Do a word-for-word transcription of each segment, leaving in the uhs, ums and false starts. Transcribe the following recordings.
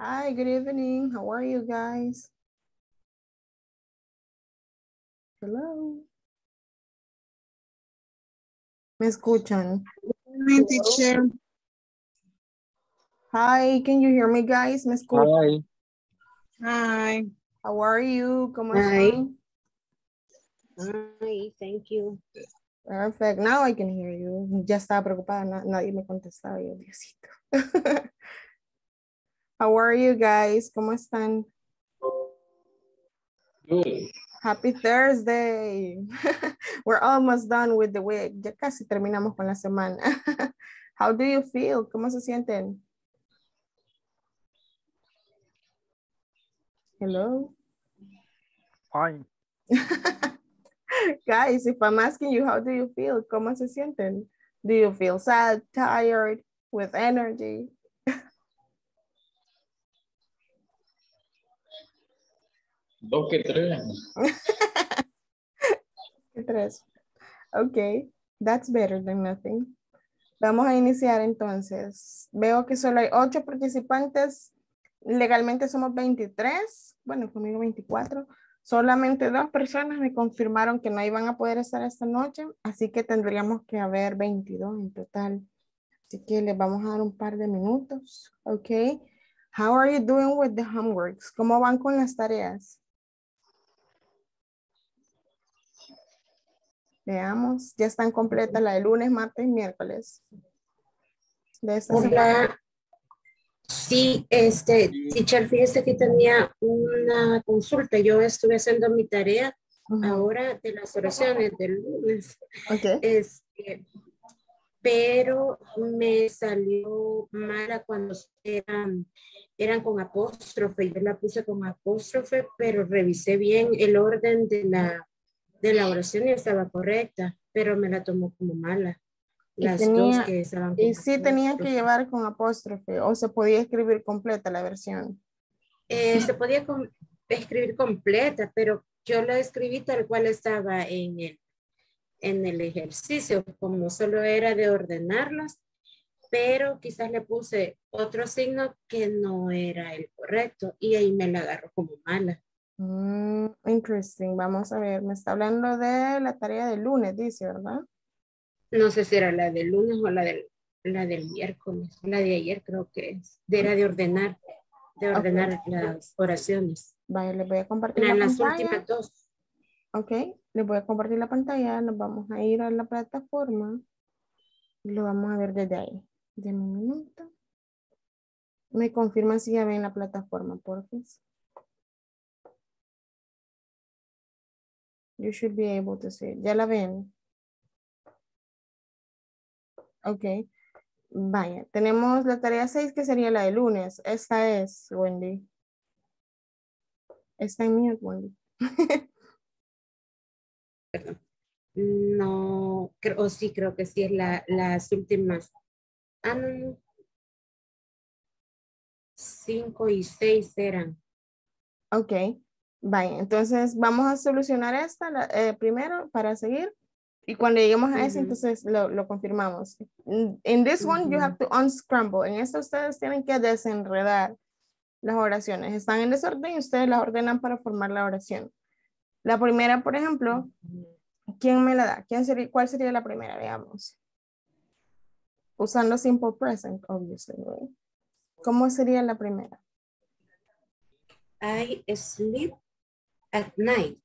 Hi, good evening. How are you guys? Hello. Me escuchan. Hi, teacher. Hi, can you hear me, guys? Me escuchan. Hi. Hi. How are you? ¿Cómo están? Hi, thank you. Perfect. Now I can hear you. Ya estaba preocupada. Nadie me contestaba. Yo, Diosito. How are you guys? ¿Cómo están? Good. Happy Thursday. We're almost done with the week. Ya casi terminamos con la semana. How do you feel? ¿Cómo se sienten? Hello? Fine. Guys, if I'm asking you, how do you feel? ¿Cómo se sienten? Do you feel sad, tired, with energy? Dos que tres. Que tres. Okay, that's better than nothing. Vamos a iniciar entonces. Veo que solo hay ocho participantes. Legalmente somos veintitrés. Bueno, conmigo veinticuatro. Solamente dos personas me confirmaron que no iban a poder estar esta noche, así que tendríamos que haber veintidós en total. Así que les vamos a dar un par de minutos, ¿ok? How are you doing with the homeworks? ¿Cómo van con las tareas? Veamos, ya están completas la de lunes, martes y miércoles. De esta semana. Sí, este, teacher, fíjese que tenía una consulta. Yo estuve haciendo mi tarea uh-huh. ahora de las oraciones del lunes. Okay. Este, pero me salió mala cuando eran, eran con apóstrofe. Yo la puse con apóstrofe, pero revisé bien el orden de la, de la oración y estaba correcta, pero me la tomó como mala. Las tenía, dos que estaban con y sí apóstrofe. Tenía que llevar con apóstrofe o se podía escribir completa la versión. Eh, se podía com- escribir completa, pero yo la escribí tal cual estaba en el, en el ejercicio, como solo era de ordenarlas, pero quizás le puse otro signo que no era el correcto y ahí me la agarró como mala. Mm, interesting. Vamos a ver, me está hablando de la tarea del lunes, dice, ¿verdad? No sé si era la del lunes o la del, la del miércoles, la de ayer creo que es, era de ordenar, de ordenar okay. las oraciones. Vale, les voy a compartir la, la pantalla. Las últimas dos. Ok, les voy a compartir la pantalla, nos vamos a ir a la plataforma y lo vamos a ver desde ahí. Denme un minuto. Me confirman si ya ven la plataforma, por favor. You should be able to see it. ¿Ya la ven? Ok, vaya, tenemos la tarea seis que sería la de lunes. Esta es, Wendy. Está en mute, Wendy. No, creo, oh, sí, creo que sí es la, las últimas. Um, cinco y seis eran. Ok, vaya, entonces vamos a solucionar esta la, eh, primero para seguir. Y cuando lleguemos a eso, uh-huh. entonces lo, lo confirmamos. In, in this one, uh-huh. you have to unscramble. En esto ustedes tienen que desenredar las oraciones. Están en desorden y ustedes las ordenan para formar la oración. La primera, por ejemplo, ¿quién me la da? ¿Quién sería, ¿Cuál sería la primera? Veamos. Usando simple present, obviously. Right? ¿Cómo sería la primera? I sleep at night.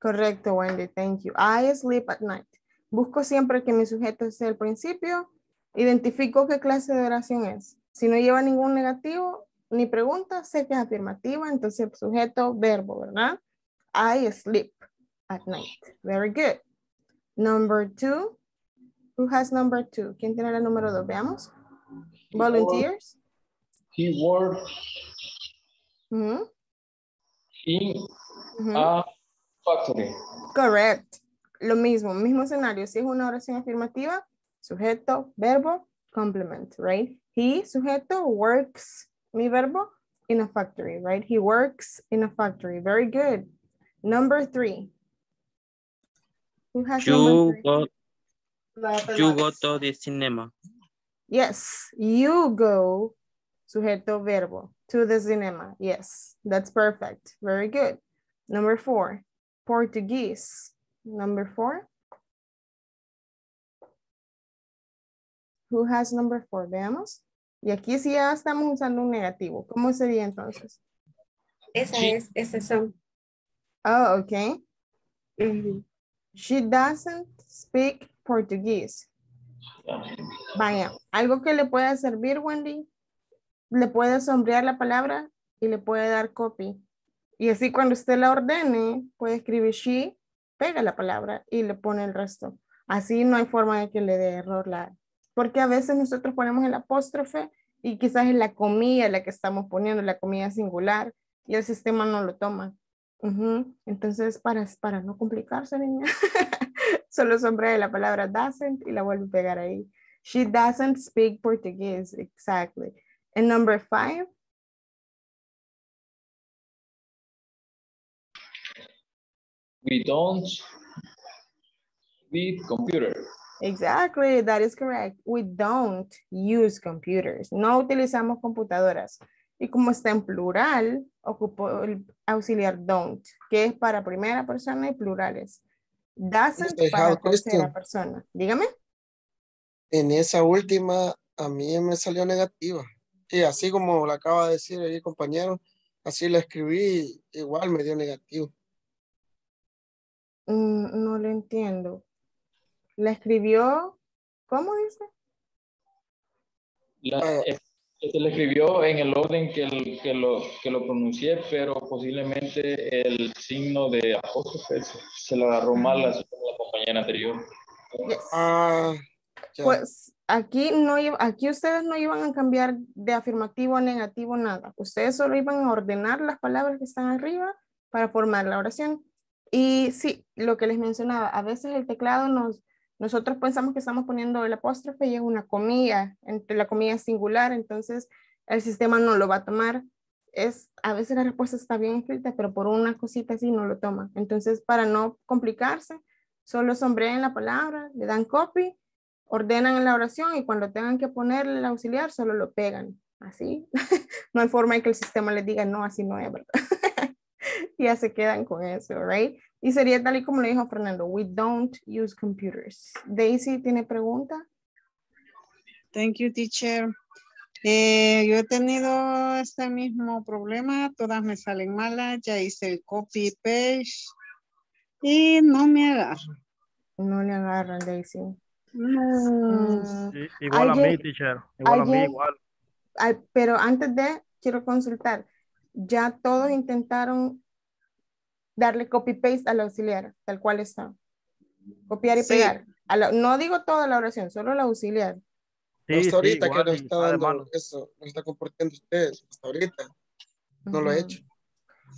Correcto, Wendy. Thank you. I sleep at night. Busco siempre que mi sujeto sea el principio. Identifico qué clase de oración es. Si no lleva ningún negativo ni pregunta, sé que es afirmativa. Entonces, sujeto, verbo, ¿verdad? I sleep at night. Very good. Number two. Who has number two? ¿Quién tiene la número dos? Veamos. He Volunteers. Work. He works. Mm-hmm. He mm-hmm. uh, factory. Correct. Lo mismo, mismo escenario. Si es una oración afirmativa, sujeto, verbo, complement, right? He, sujeto, works, mi verbo, in a factory, right? He works in a factory. Very good. Number three. Who has you number three? Go, you go to the cinema. Yes, you go, sujeto, verbo. To the cinema. Yes, that's perfect. Very good. Number four, Portuguese. Number four. Who has number four? Veamos. Y aquí sí ya estamos usando un negativo. ¿Cómo sería entonces? Esa es, esas son. Oh, okay. Mm-hmm. She doesn't speak Portuguese. Vaya, algo que le pueda servir, Wendy. Le puede sombrear la palabra y le puede dar copy. Y así cuando usted la ordene, puede escribir she, pega la palabra y le pone el resto. Así no hay forma de que le dé error la... Porque a veces nosotros ponemos el apóstrofe y quizás es la comilla la que estamos poniendo, la comilla singular, y el sistema no lo toma. Uh-huh. Entonces, para, para no complicarse, niña, solo sombrea la palabra doesn't y la vuelve a pegar ahí. She doesn't speak Portuguese, exactly. And number five. We don't need computers. Exactly, that is correct. We don't use computers. No utilizamos computadoras. Y como está en plural, ocupo el auxiliar don't, que es para primera persona y plurales. Doesn't para tercera persona. Dígame. En esa última, a mí me salió negativa. Y así como lo acaba de decir el compañero, así la escribí, igual me dio negativo. Mm, no lo entiendo. ¿La escribió? ¿Cómo dice? La, ah, eh, la escribió en el orden que, el, que, lo, que lo pronuncié, pero posiblemente el signo de apóstrofe se lo agarró mal a la compañera anterior. Yes. Ah, ya. Pues... Aquí, no, aquí ustedes no iban a cambiar de afirmativo a negativo nada. Ustedes solo iban a ordenar las palabras que están arriba para formar la oración. Y sí, lo que les mencionaba, a veces el teclado nos, nosotros pensamos que estamos poniendo el apóstrofe y es una comilla, entre la comilla singular, entonces el sistema no lo va a tomar. Es, a veces la respuesta está bien escrita, pero por una cosita así no lo toma. Entonces, para no complicarse, solo sombrean la palabra, le dan copy, ordenan la oración y cuando tengan que ponerle el auxiliar, solo lo pegan. Así. No hay forma de que el sistema les diga, no, así no es, ¿verdad? Y ya se quedan con eso, right? Y sería tal y como lo dijo Fernando, we don't use computers. Daisy, ¿tiene pregunta? Thank you, teacher. Eh, yo he tenido este mismo problema, todas me salen malas, ya hice el copy paste y no me agarran. No le agarran, Daisy. No. Sí, igual ayer, a mí, teacher. Igual ayer, a mí, igual. Al, pero antes de, quiero consultar. Ya todos intentaron darle copy-paste al auxiliar, tal cual está. Copiar y sí. pegar. A la, no digo toda la oración, solo la auxiliar. Sí, hasta sí, ahorita igual, que no está dando hermano. Eso, no está compartiendo ustedes. Hasta ahorita no uh-huh. lo he hecho.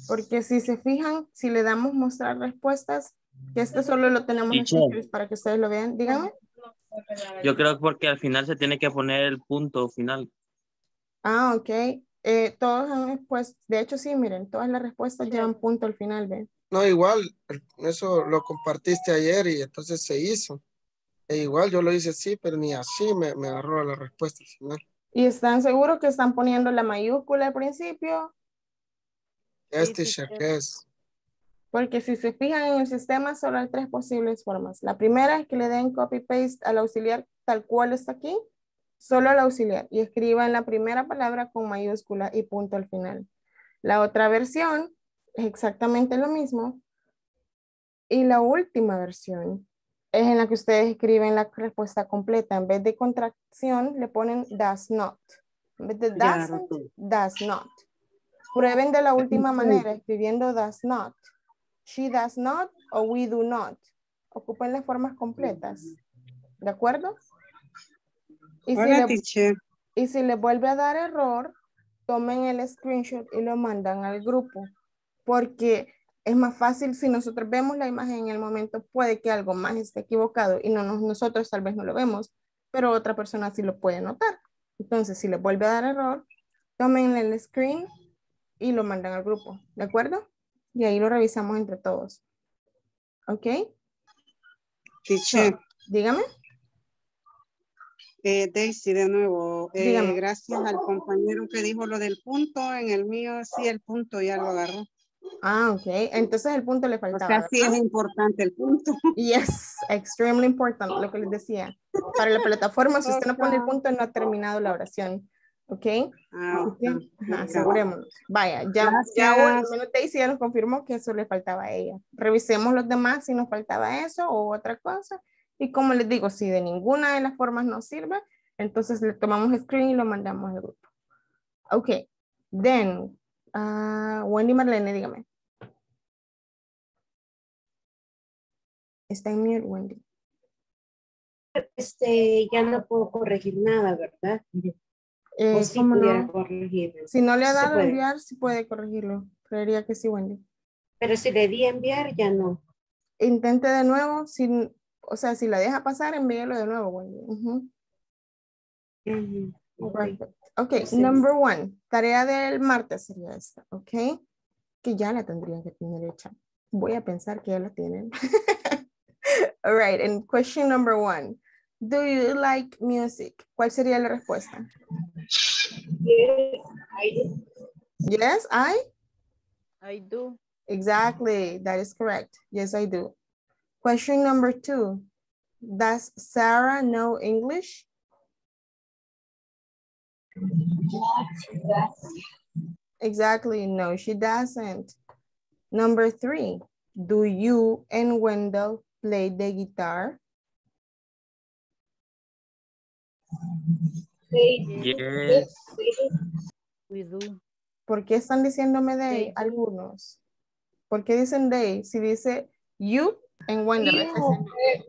Porque si se fijan, si le damos mostrar respuestas, que esto solo lo tenemos en Pinterest para que ustedes lo vean. Díganme. Yo creo porque al final se tiene que poner el punto final. Ah, ok. Eh, todos han pues, de hecho sí, miren, todas las respuestas llevan punto al final, ¿ven? No, igual, eso lo compartiste ayer y entonces se hizo. E igual yo lo hice sí, pero ni así me, me agarró la respuesta al final. ¿Y están seguros que están poniendo la mayúscula al principio? Este sí, sí, es. Porque si se fijan en el sistema, solo hay tres posibles formas. La primera es que le den copy-paste al auxiliar tal cual está aquí, solo al auxiliar, y escriban la primera palabra con mayúscula y punto al final. La otra versión es exactamente lo mismo. Y la última versión es en la que ustedes escriben la respuesta completa. En vez de contracción, le ponen does not. En vez de doesn't, does not. Prueben de la última manera, escribiendo does not. She does not o we do not. Ocupen las formas completas. ¿De acuerdo? Y, Hola, si, le, y si le vuelve a dar error, tomen el screenshot y lo mandan al grupo. Porque es más fácil si nosotros vemos la imagen en el momento, puede que algo más esté equivocado y no nos, nosotros tal vez no lo vemos, pero otra persona sí lo puede notar. Entonces, si le vuelve a dar error, tomen el screen y lo mandan al grupo. ¿De acuerdo? Y ahí lo revisamos entre todos. ¿Ok? Teacher. So, dígame. Eh, Daisy, de nuevo, eh, gracias al compañero que dijo lo del punto, en el mío sí el punto ya lo agarró. Ah, ok, entonces el punto le faltaba. O sea, sí es importante el punto. Yes, extremely important, lo que les decía. Para la plataforma, si usted no pone el punto, no ha terminado la oración. Ok, ah, okay. Ajá, asegurémonos. Vaya, ya, ya bueno, menos Daisy ya nos confirmó que eso le faltaba a ella. Revisemos los demás si nos faltaba eso o otra cosa. Y como les digo, si de ninguna de las formas nos sirve, entonces le tomamos screen y lo mandamos al grupo. Ok, then, uh, Wendy Marlene, dígame. Está en mute, Wendy. Este, ya no puedo corregir nada, ¿verdad? Eh, o si, no, si no le ha dado enviar, sí puede corregirlo. Creería que sí, Wendy. Pero si le di enviar, ya no. Intente de nuevo, sin... O sea, si la deja pasar, envíalo de nuevo, Wendy. Uh -huh. Okay. Okay. Ok, number one. Tarea del martes sería esta, ok. Que ya la tendrían que tener hecha. Voy a pensar que ya la tienen. All right, and question number one. Do you like music? ¿Cuál sería la respuesta? Yes, I do. Yes, I? I do. Exactly, that is correct. Yes, I do. Question number two, does Sarah know English? Exactly, no, she doesn't. Number three, do you and Wendell play the guitar? Yes, we do. ¿Por qué están diciéndome they algunos? ¿Por qué dicen they? Si dice you, en Wendell.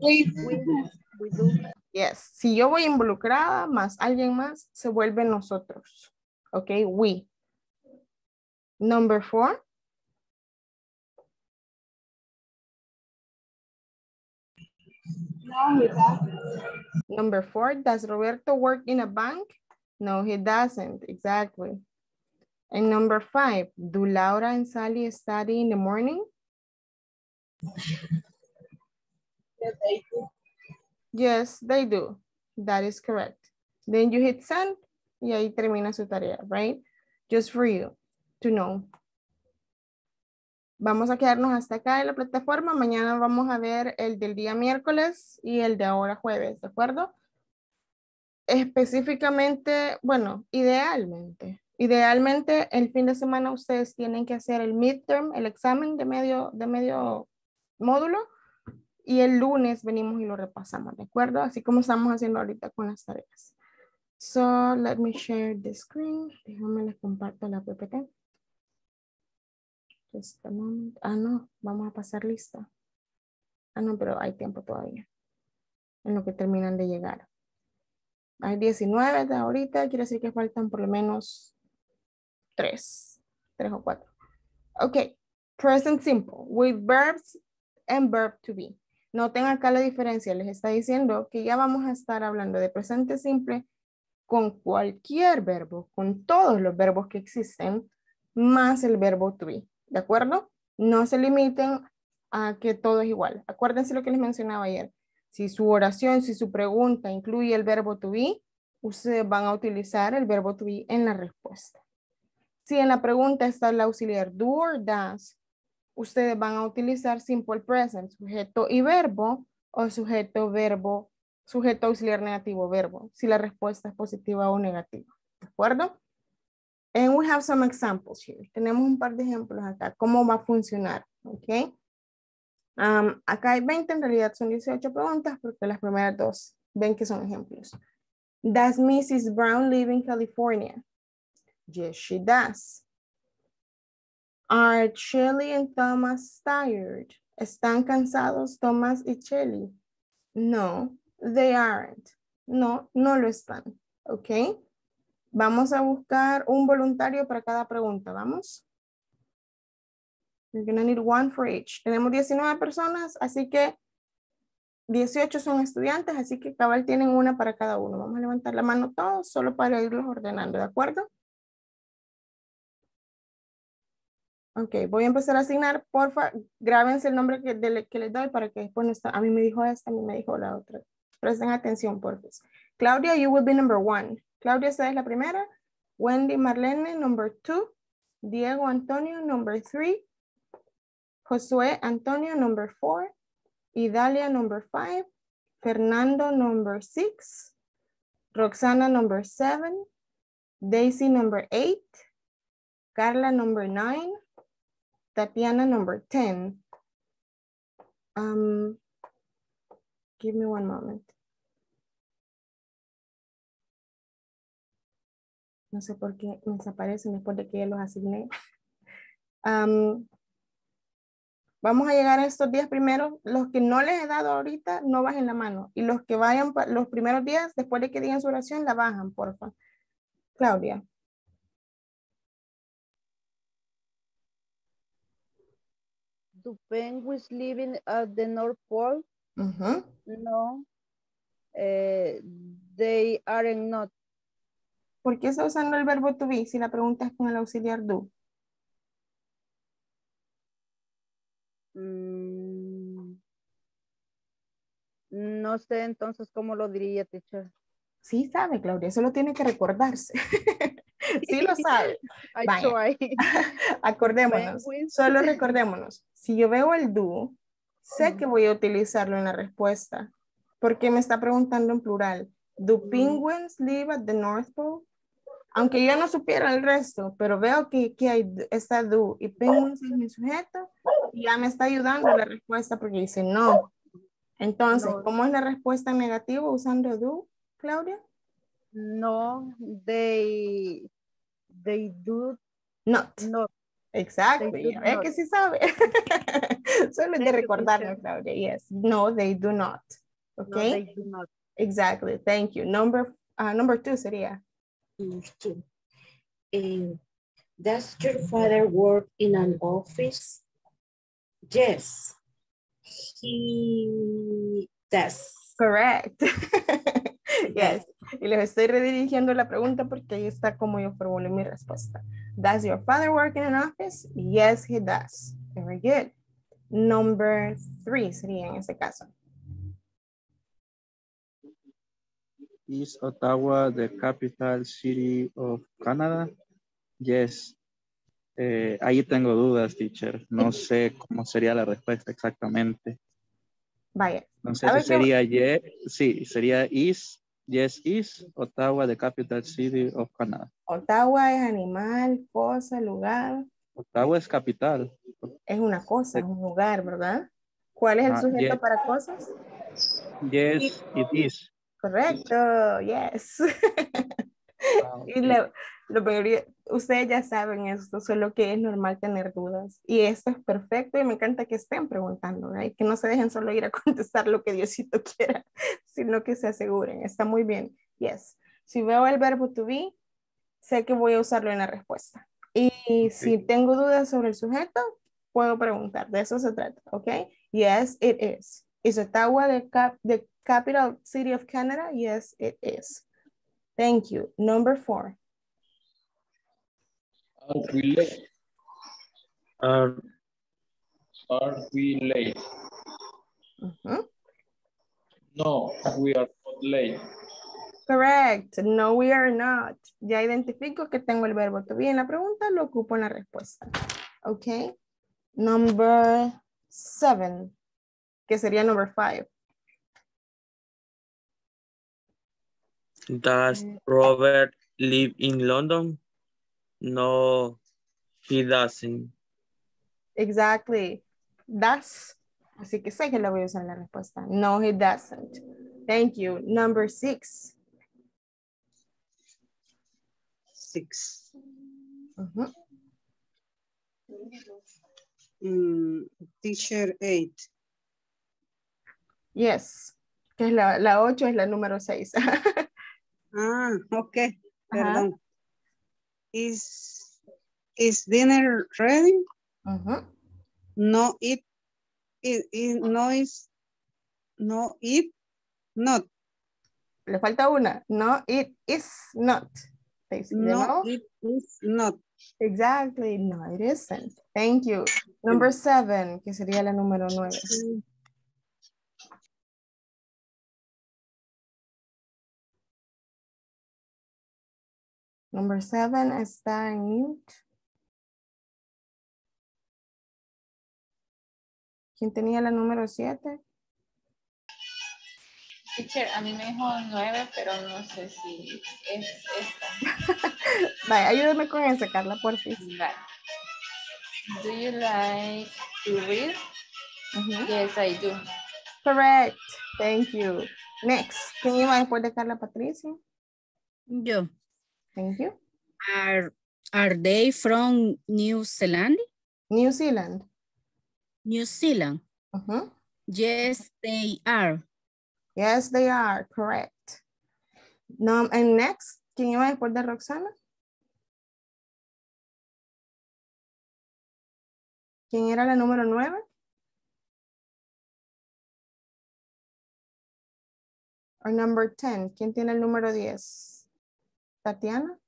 We do. We do. We do. Yes. Si yo voy involucrada más alguien más, se vuelve nosotros. Ok, we. Number four. No, he doesn't. Number four, does Roberto work in a bank? No, he doesn't. Exactly. And number five, do Laura and Sally study in the morning? Yes, they do. Yes, they do. That is correct. Then you hit send, y ahí termina su tarea, right? Just for you to know. Vamos a quedarnos hasta acá en la plataforma. Mañana vamos a ver el del día miércoles y el de ahora jueves, ¿de acuerdo? Específicamente, bueno, idealmente. Idealmente, el fin de semana ustedes tienen que hacer el midterm, el examen de medio, de medio módulo. Y el lunes venimos y lo repasamos, ¿de acuerdo? Así como estamos haciendo ahorita con las tareas. So, let me share the screen. Déjame les comparto la P P T. Just a moment. Ah, no, vamos a pasar lista. Ah, no, pero hay tiempo todavía. En lo que terminan de llegar. Hay diecinueve de ahorita, quiere decir que faltan por lo menos tres. Tres o cuatro. Ok, present simple. With verbs and verb to be. Noten acá la diferencia, les está diciendo que ya vamos a estar hablando de presente simple con cualquier verbo, con todos los verbos que existen, más el verbo to be, ¿de acuerdo? No se limiten a que todo es igual. Acuérdense lo que les mencionaba ayer. Si su oración, si su pregunta incluye el verbo to be, ustedes van a utilizar el verbo to be en la respuesta. Si en la pregunta está el auxiliar do or does, ustedes van a utilizar simple present, sujeto y verbo, o sujeto, verbo, sujeto auxiliar negativo, verbo, si la respuesta es positiva o negativa, ¿de acuerdo? And we have some examples here. Tenemos un par de ejemplos acá, cómo va a funcionar, ¿ok? Um, acá hay veinte, en realidad son dieciocho preguntas, porque las primeras dos ven que son ejemplos. Does missus Brown live in California? Yes, she does. Are Shelly and Thomas tired? ¿Están cansados Thomas y Shelly? No, they aren't. No, no lo están. ¿Ok? Vamos a buscar un voluntario para cada pregunta. ¿Vamos? We're going to need one for each. Tenemos diecinueve personas, así que dieciocho son estudiantes, así que cabal tienen una para cada uno. Vamos a levantar la mano todos solo para irlos ordenando, ¿de acuerdo? Ok, voy a empezar a asignar, porfa, grábense el nombre que, de, que les doy para que después no está. A mí me dijo esta, a mí me dijo la otra. Presten atención, porfa. Claudia, you will be number one. Claudia, esa es la primera. Wendy Marlene, number two. Diego Antonio, number three. Josué Antonio, number four. Idalia, number five. Fernando, number six. Roxana, number seven. Daisy, number eight. Carla, number nine. Tatiana, number ten. Um, give me one moment. No sé por qué me desaparecen después de que ya los asigné. Um, vamos a llegar a estos días primeros. Los que no les he dado ahorita, no bajen la mano. Y los que vayan los primeros días, después de que digan su oración, la bajan, por favor. Claudia. Do penguins living at the North Pole? Uh-huh. No, eh, they are not. ¿Por qué está usando el verbo to be si la pregunta es con el auxiliar do? Mm, no sé entonces cómo lo diría, teacher. Sí sabe, Claudia, solo tiene que recordarse. Sí lo sabe. Acordémonos, solo recordémonos. Si yo veo el do, sé que voy a utilizarlo en la respuesta. Porque me está preguntando en plural. ¿Do penguins live at the North Pole? Aunque yo no supiera el resto, pero veo que, que hay, está do y penguins es mi sujeto, y ya me está ayudando la respuesta porque dice no. Entonces, ¿cómo es la respuesta negativa usando do, Claudia? No, they, they do not. Not. Exacto, es que sí sabe. Solo de recordarlo, Claudia. Yes, no, they do not. Okay. No, they do not. Exactly, thank you. Number, uh, number two sería. Two. Um, does your father work in an office? Yes, he does. Correct. Yes. Y les estoy redirigiendo la pregunta porque ahí está como yo formulé mi respuesta. Does your father work in an office? Yes, he does. Very good. Number three sería en este caso. Is Ottawa the capital city of Canada? Yes. Eh, ahí tengo dudas, teacher. No sé cómo sería la respuesta exactamente. Vaya. Entonces sería que... yes, sí, sería is, yes is, Ottawa the capital city of Canada. Ottawa es animal, cosa, lugar. Ottawa es capital. Es una cosa, es un lugar, ¿verdad? ¿Cuál es el ah, sujeto yes. para cosas? Yes, it is. Correcto, yes. Wow. Y la, la mayoría, ustedes ya saben esto, solo que es normal tener dudas. Y esto es perfecto y me encanta que estén preguntando, ¿verdad? Que no se dejen solo ir a contestar lo que Diosito quiera, sino que se aseguren. Está muy bien. Yes. Si veo el verbo to be, sé que voy a usarlo en la respuesta. Y sí. Si tengo dudas sobre el sujeto, puedo preguntar. De eso se trata, ¿ok? Yes, it is. Is Ottawa the, cap the capital city of Canada? Yes, it is. Thank you. Number four. Are we late? Are, are we late? Uh-huh. No, we are not late. Correct. No, we are not. Ya identifico que tengo el verbo to be en la pregunta, lo ocupo en la respuesta. Okay. Number seven, que sería number five. Does Robert live in London? No, he doesn't. Exactly. Does. Así que sé que la voy a usar en la respuesta. No, he doesn't. Thank you. Number six. Six. Uh-huh. mm, teacher eight. Yes. Que es la, la ocho es la número seis. Ah, okay. Perdón. Uh-huh. Is is dinner ready? Uh-huh. No, it it is no is no it not. Le falta una. No, it is not. Basically, no, no, it is not. Exactly. No, it isn't. Thank you. Number seven, que sería la número nueve. Number seven is start new. ¿Quién tenía la número siete? Teacher, a mí me dijo nueve, pero no sé si es esta. Vaya, ayúdame con esa, Carla, por fin. Vale. Do you like to read? Mm-hmm. Yes, I do. Correct. Thank you. Next. Can you mind for the Carla Patricia? Yo. Thank you. Are, are they from New Zealand? New Zealand. New Zealand. Uh-huh. Yes, they are. Yes, they are. Correct. No, and next, can you answer that, Roxana? ¿Quién era la número nueve? Or number ten. ¿Quién tiene el número diez? Tatiana?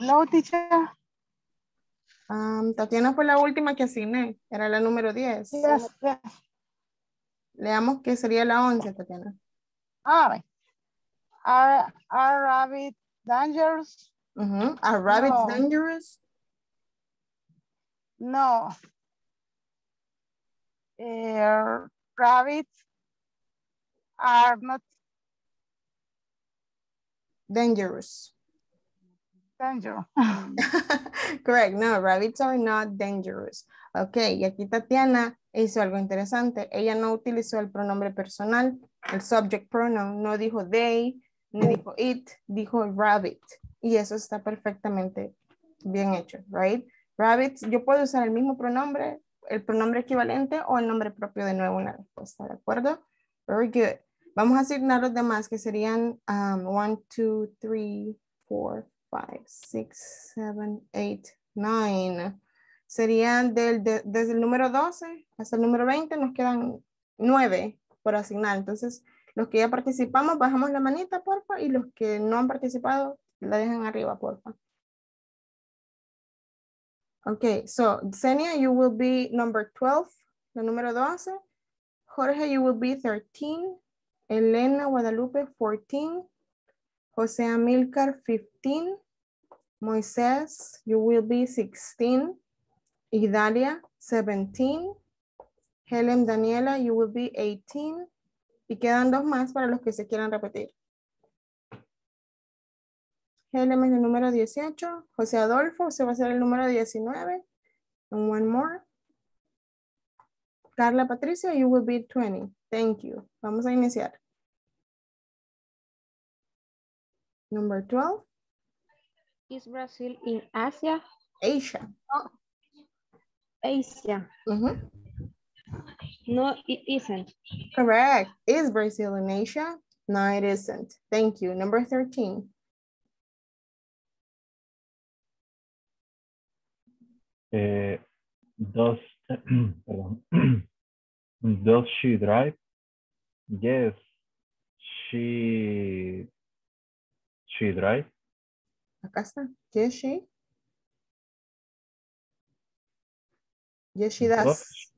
No, teacher. Um, Tatiana fue la última que asigné, era la número diez. Yes, yes. Leamos que sería la once, Tatiana. Ah, right. Are, are rabbits dangerous? Uh-huh. Are rabbits no. dangerous? No. Uh, rabbits are not dangerous. Danger. Correct. No, rabbits are not dangerous. Ok, y aquí Tatiana hizo algo interesante. Ella no utilizó el pronombre personal, el subject pronoun. No dijo they, no dijo it, dijo rabbit. Y eso está perfectamente bien hecho, right? Rabbits, yo puedo usar el mismo pronombre, el pronombre equivalente o el nombre propio de nuevo en la respuesta, ¿de acuerdo? Very good. Vamos a asignar los demás que serían one, two, three, four, five, six, seven, eight, nine. Serían del, de, desde el número doce hasta el número veinte, nos quedan nueve por asignar. Entonces, los que ya participamos, bajamos la manita, porfa, y los que no han participado, la dejan arriba, porfa. Okay, so, Xenia, you will be number twelve, la número doce. Jorge, you will be thirteen. Elena, Guadalupe, fourteen. Jose Amilcar, fifteen. Moisés, you will be sixteen. Idalia, seventeen. Helen Daniela, you will be eighteen. Y quedan dos más para los que se quieran repetir. Helen es el número dieciocho. José Adolfo, se va a hacer el número diecinueve. And one more. Carla Patricia, you will be twenty. Thank you. Vamos a iniciar. Number twelve. Is Brazil in Asia? Asia. Oh. Asia. Mm-hmm. No, it isn't. Correct. Is Brazil in Asia? No, it isn't. Thank you. Number thirteen. Uh, does, does she drive? Yes, she she drive. Acá está. Yes, she. Yes, she does. does.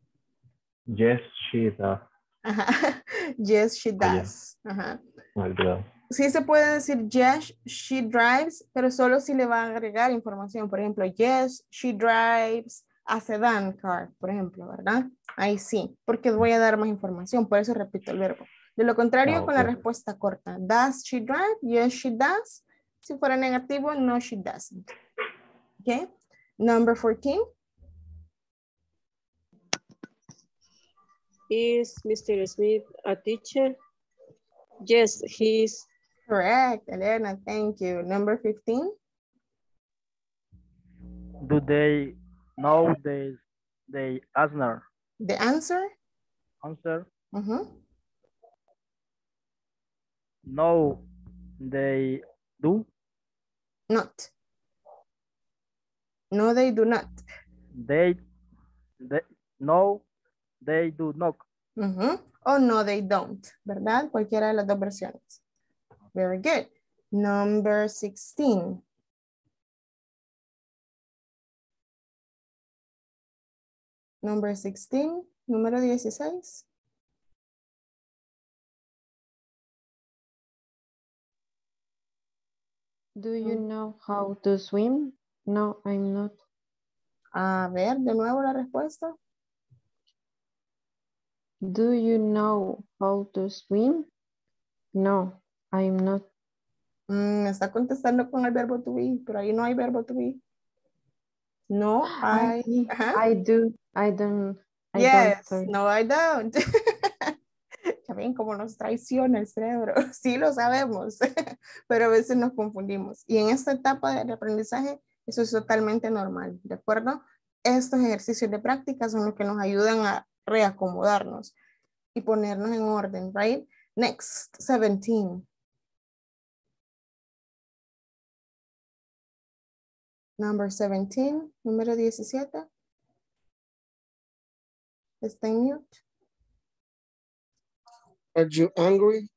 Yes, she does. Ajá. Yes, she does. Ajá. Sí se puede decir yes, she drives, pero solo si le va a agregar información. Por ejemplo, yes, she drives a sedan car, por ejemplo, ¿verdad? Ahí sí, porque voy a dar más información, por eso repito el verbo. De lo contrario, no, con okay. la respuesta corta. Does she drive? Yes, she does. Si fuera negativo, no, she doesn't. Okay. Number fourteen. Is Mister Smith a teacher? Yes, he is. Correct, Elena, thank you. Number fifteen. Do they know the, the answer? The answer? Answer. Mm-hmm. No, they do not. No, they do not. They, they no, they do not. Mm-hmm. Oh, no, they don't, ¿verdad? Cualquiera de las dos versiones. Very good. Number sixteen. Number sixteen. Número dieciséis. Do you know how to swim? No, I'm not. A ver, de nuevo la respuesta. Do you know how to swim? No, I'm not. Mm, está contestando con el verbo to be, pero ahí no hay verbo to be. No, I... I, uh-huh. I do, I don't. I yes, don't, no, I don't. Ya ven cómo nos traiciona el cerebro. Sí lo sabemos, pero a veces nos confundimos. Y en esta etapa del aprendizaje, eso es totalmente normal, ¿de acuerdo? Estos ejercicios de práctica son los que nos ayudan a reacomodarnos y ponernos en orden, right? Next, seventeen. Number seventeen, número diecisiete. Está en mute. Are you angry?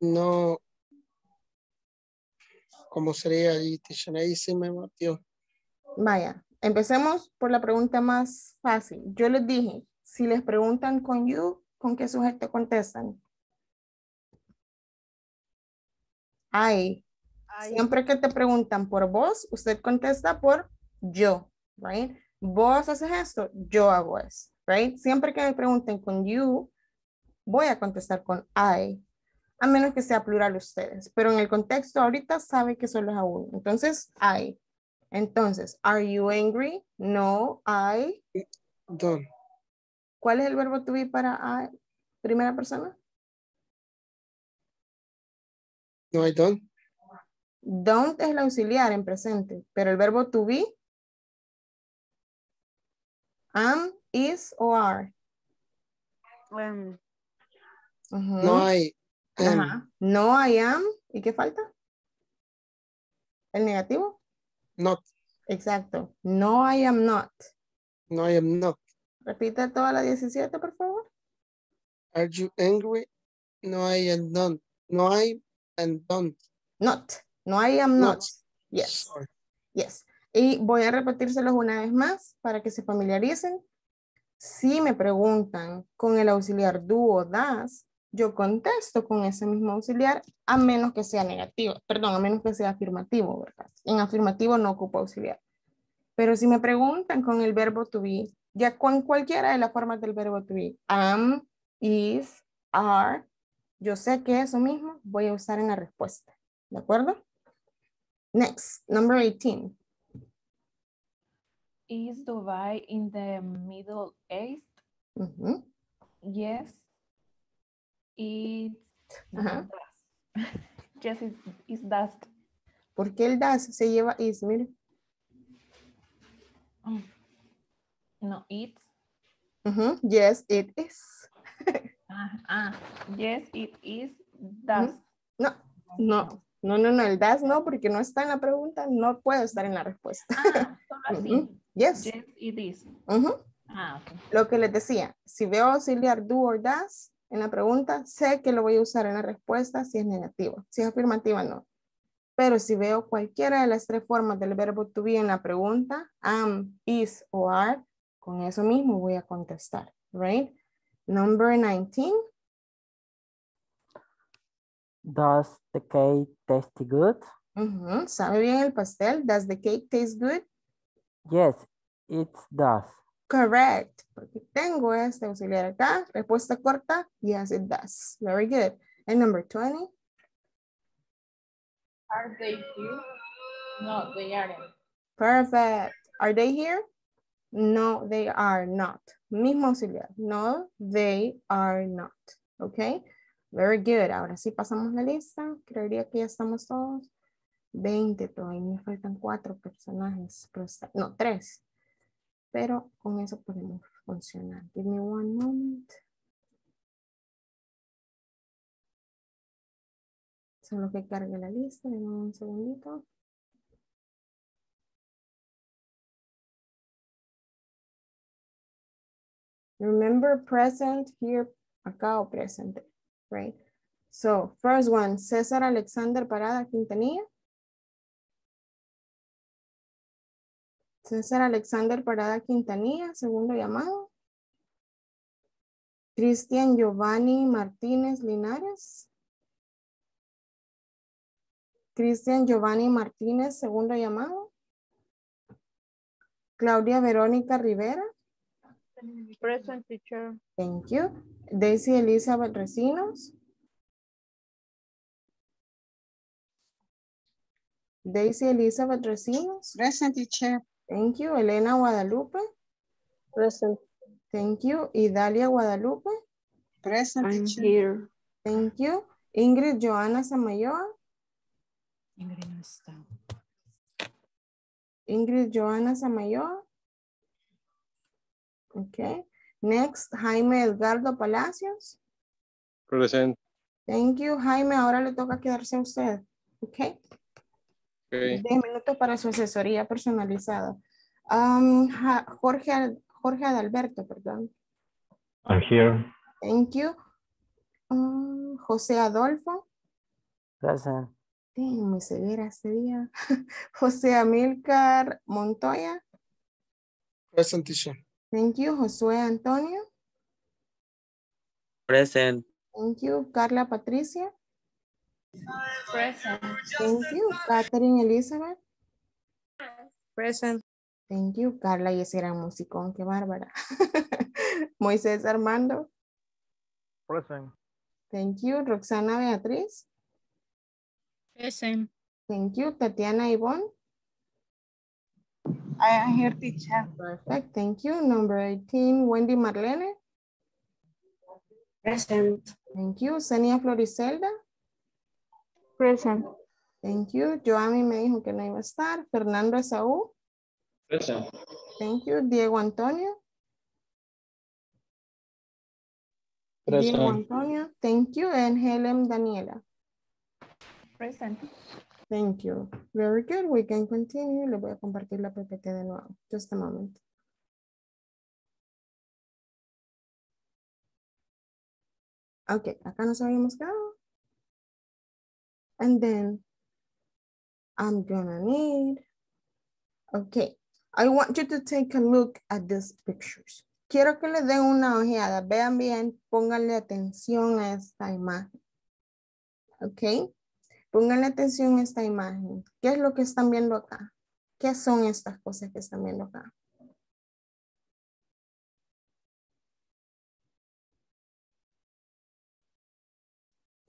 No. ¿Cómo sería ahí? Vaya, empecemos por la pregunta más fácil. Yo les dije, si les preguntan con you, ¿con qué sujeto contestan? I. Siempre que te preguntan por vos, usted contesta por yo, right? Vos haces esto, yo hago esto, right? Siempre que me pregunten con you, voy a contestar con I, a menos que sea plural ustedes. Pero en el contexto ahorita sabe que solo es a uno. Entonces, I. Entonces, are you angry? No, I. Don't. ¿Cuál es el verbo to be para I? Primera persona. No, I don't. Don't es el auxiliar en presente, pero el verbo to be, am, is o are. Um, uh-huh. No I am. Ajá. No I am. ¿Y qué falta? ¿El negativo? Not. Exacto. No I am not. No I am not. Repita toda la diecisiete, por favor. Are you angry? No I am not. No I am don't. Not. No, I am not. Yes. Yes. Y voy a repetírselos una vez más para que se familiaricen. Si me preguntan con el auxiliar do o does, yo contesto con ese mismo auxiliar a menos que sea negativo. Perdón, a menos que sea afirmativo, ¿verdad? En afirmativo no ocupo auxiliar. Pero si me preguntan con el verbo to be, ya con cualquiera de las formas del verbo to be, am, is, are, yo sé que eso mismo voy a usar en la respuesta. ¿De acuerdo? Next, number eighteen. Is Dubai in the Middle East? Mm-hmm. Yes. It's uh-huh. That. Yes, it's, it's that. ¿Por qué el das se lleva is? Mire. No, it's. Uh-huh. Yes, it is. ah, ah. Yes, it is that. Mm-hmm. No, no. No, no, no, el das no, porque no está en la pregunta, no puede estar en la respuesta. Ah, solo así. Uh-huh. Yes. Yes, it is. Uh-huh. Ah, okay. Lo que les decía, si veo auxiliar do or does en la pregunta, sé que lo voy a usar en la respuesta si es negativa. Si es afirmativa, no. Pero si veo cualquiera de las tres formas del verbo to be en la pregunta, am, is o are, con eso mismo voy a contestar, right? Number nineteen. Does the cake taste good? Uh-huh. ¿Sabe bien el pastel? Does the cake taste good? Yes, it does. Correct. Porque tengo este auxiliar acá. Respuesta corta. Yes, it does. Very good. And number twenty. Are they here? No, they aren't. Perfect. Are they here? No, they are not. Mismo auxiliar. No, they are not. Okay. Very good. Ahora sí pasamos la lista. Creería que ya estamos todos. veinte todavía. Me faltan cuatro personajes. No, tres. Pero con eso podemos funcionar. Give me one moment. Solo que cargue la lista. Denme un segundito. Remember present here. Acá o presente. Right. So, first one, César Alexander Parada Quintanilla. César Alexander Parada Quintanilla, segundo llamado. Cristian Giovanni Martínez Linares. Cristian Giovanni Martínez, segundo llamado. Claudia Verónica Rivera. Present, teacher. Thank you. Daisy Elizabeth Resinos. Daisy Elizabeth Resinos. Present, teacher. Thank you. Elena Guadalupe. Present. Thank you. Idalia Guadalupe. Present, I'm teacher. Here. Thank you. Ingrid Joana Samayoa. Ingrid no está. Ingrid Joana Samayoa. Okay. Next, Jaime Edgardo Palacios. Present. Thank you, Jaime. Ahora le toca quedarse a usted. Okay. Okay. diez minutos para su asesoría personalizada. Um, Jorge, Jorge Adalberto, perdón. I'm here. Thank you. Um, José Adolfo. Present. Sí, muy severa este día. José Amílcar Montoya. Present, teacher. Thank you. Josué Antonio. Present. Thank you. Carla Patricia. Present. Thank you. Catherine Elizabeth. Present. Thank you. Carla, y ese era musicón, qué bárbara. Moisés Armando. Present. Thank you. Roxana Beatriz. Present. Thank you. Tatiana Ivonne. I am here, teacher. Perfect. Thank you. Number eighteen, Wendy Marlene. Present. Thank you. Senia Floriselda. Present. Thank you. Joami me dijo que no iba a estar. Fernando Esaú. Present. Thank you. Diego Antonio. Present. Diego Antonio. Thank you. And Helen Daniela. Present. Thank you. Very good. We can continue. Le voy a compartir la P P T de nuevo. Just a moment. Ok, acá nos habíamos quedado. And then I'm gonna need, okay, I want you to take a look at these pictures. Quiero que le den una ojeada, vean bien, pónganle atención a esta imagen. Okay, pónganle atención a esta imagen. ¿Qué es lo que están viendo acá? ¿Qué son estas cosas que están viendo acá?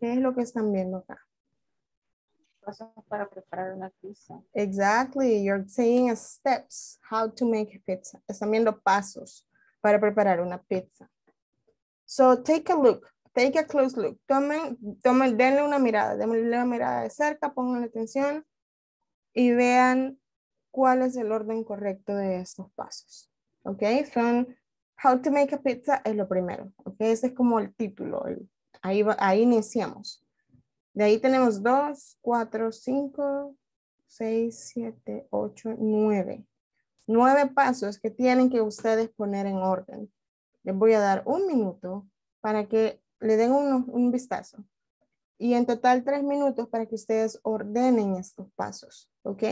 ¿Qué es lo que están viendo acá? Para preparar una pizza. Exactly, you're saying steps, how to make a pizza. Están viendo pasos para preparar una pizza. So take a look, take a close look. Tomen, tomen, denle una mirada, denle una mirada de cerca, pongan atención y vean cuál es el orden correcto de estos pasos. Ok, son how to make a pizza es lo primero. Ok, ese es como el título, el, ahí, va, ahí iniciamos. De ahí tenemos dos, cuatro, cinco, seis, siete, ocho, nueve. Nueve pasos que tienen que ustedes poner en orden. Les voy a dar un minuto para que le den un, un vistazo. Y en total tres minutos para que ustedes ordenen estos pasos. ¿Ok?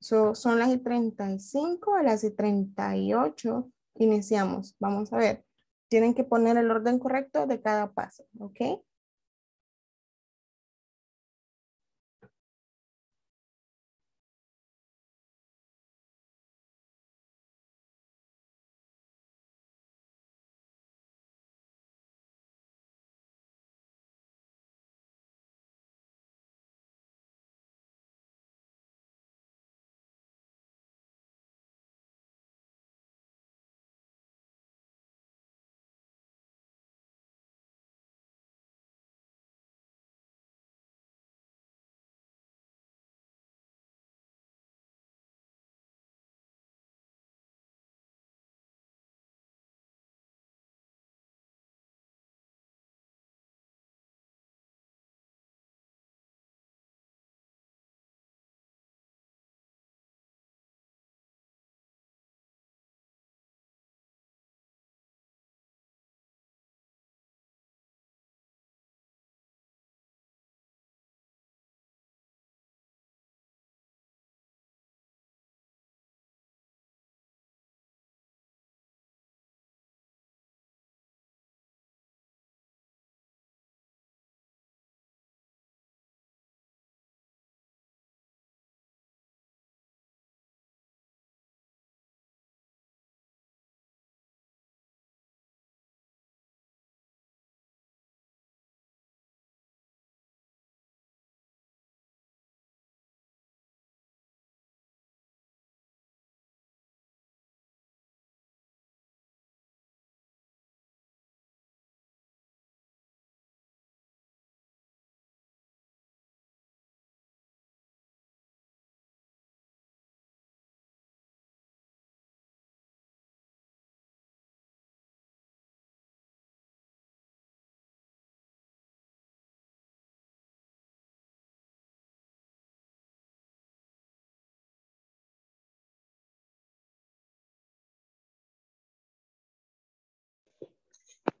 So, son las y treinta y cinco, a las y treinta y ocho iniciamos. Vamos a ver. Tienen que poner el orden correcto de cada paso. ¿Ok?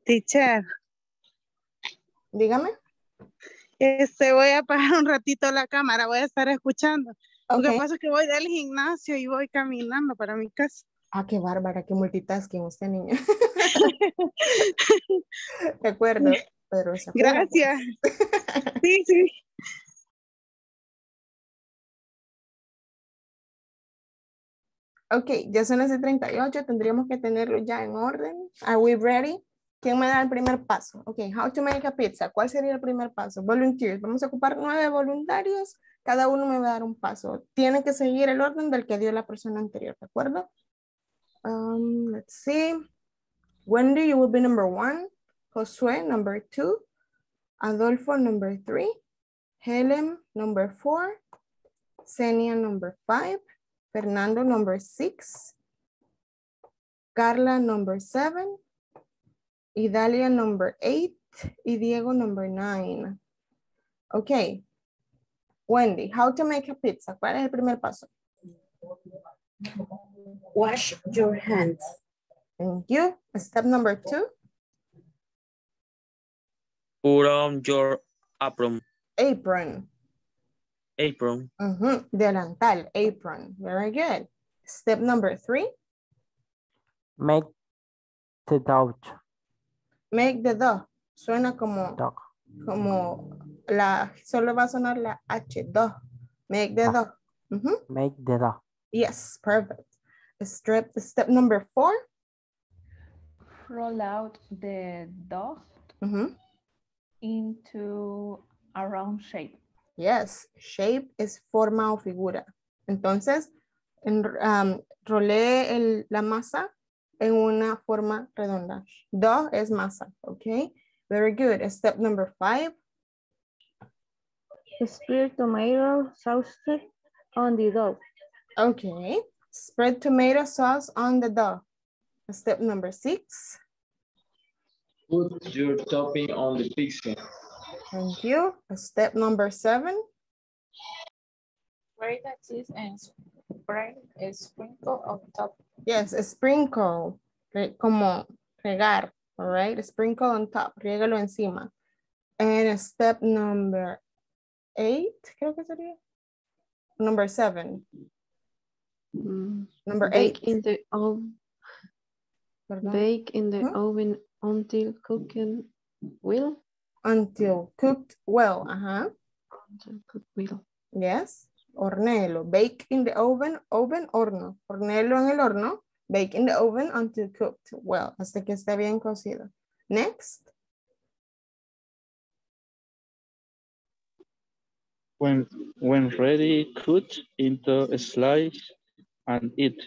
Teacher. Dígame. Este, voy a apagar un ratito la cámara, voy a estar escuchando. Okay. Lo que pasa es que voy del gimnasio y voy caminando para mi casa. Ah, qué bárbara, qué multitasking usted, niña. De acuerdo, pero se acuerda. Gracias. Sí, sí. Ok, ya son las seis treinta y ocho, tendríamos que tenerlo ya en orden. Are we ready? ¿Quién me da el primer paso? Ok, how to make a pizza. ¿Cuál sería el primer paso? Volunteers. Vamos a ocupar nueve voluntarios. Cada uno me va a dar un paso. Tiene que seguir el orden del que dio la persona anterior, ¿de acuerdo? Um, let's see. Wendy, you will be number one. Josué, number two. Adolfo, number three. Helen, number four. Xenia, number five. Fernando, number six. Carla, number seven. Idalia, number eight. Y Diego, number nine. Okay. Wendy, how to make a pizza. ¿Cuál es el primer paso? Wash your hands. Thank you. Step number two. Put on your apron. Apron. Apron. Uh-huh. Delantal, apron. Very good. Step number three. Make the dough. Make the dough. Suena como, dog. Como la, solo va a sonar la H, dough. Make the dough. Uh-huh. Make the dough. Yes, perfect. Step, step number four. Roll out the dough mm-hmm. into a round shape. Yes, shape es forma o figura. Entonces, en, um, rolé el, la masa en una forma redonda. Dough es masa, okay? Very good. Step number five. Spread tomato sauce on the dough. Okay. Spread tomato sauce on the dough. Step number six. Put your topping on the pizza. Thank you. Step number seven. Spray that cheese and spray a sprinkle on top. Yes, a sprinkle. Re, como regar. All right. A sprinkle on top. Riégalo encima. And step number eight. Creo que sería. Number seven. Mm. Number bake eight. In the oven. Pardon? Bake in the huh? oven until cooking will. Until cooked well, uh-huh. Until cooked well. Yes, hornealo, bake in the oven, oven, horno. Hornealo en el horno, bake in the oven until cooked well. Hasta que esté bien cocido. Next. When, when ready, cut into slices and eat.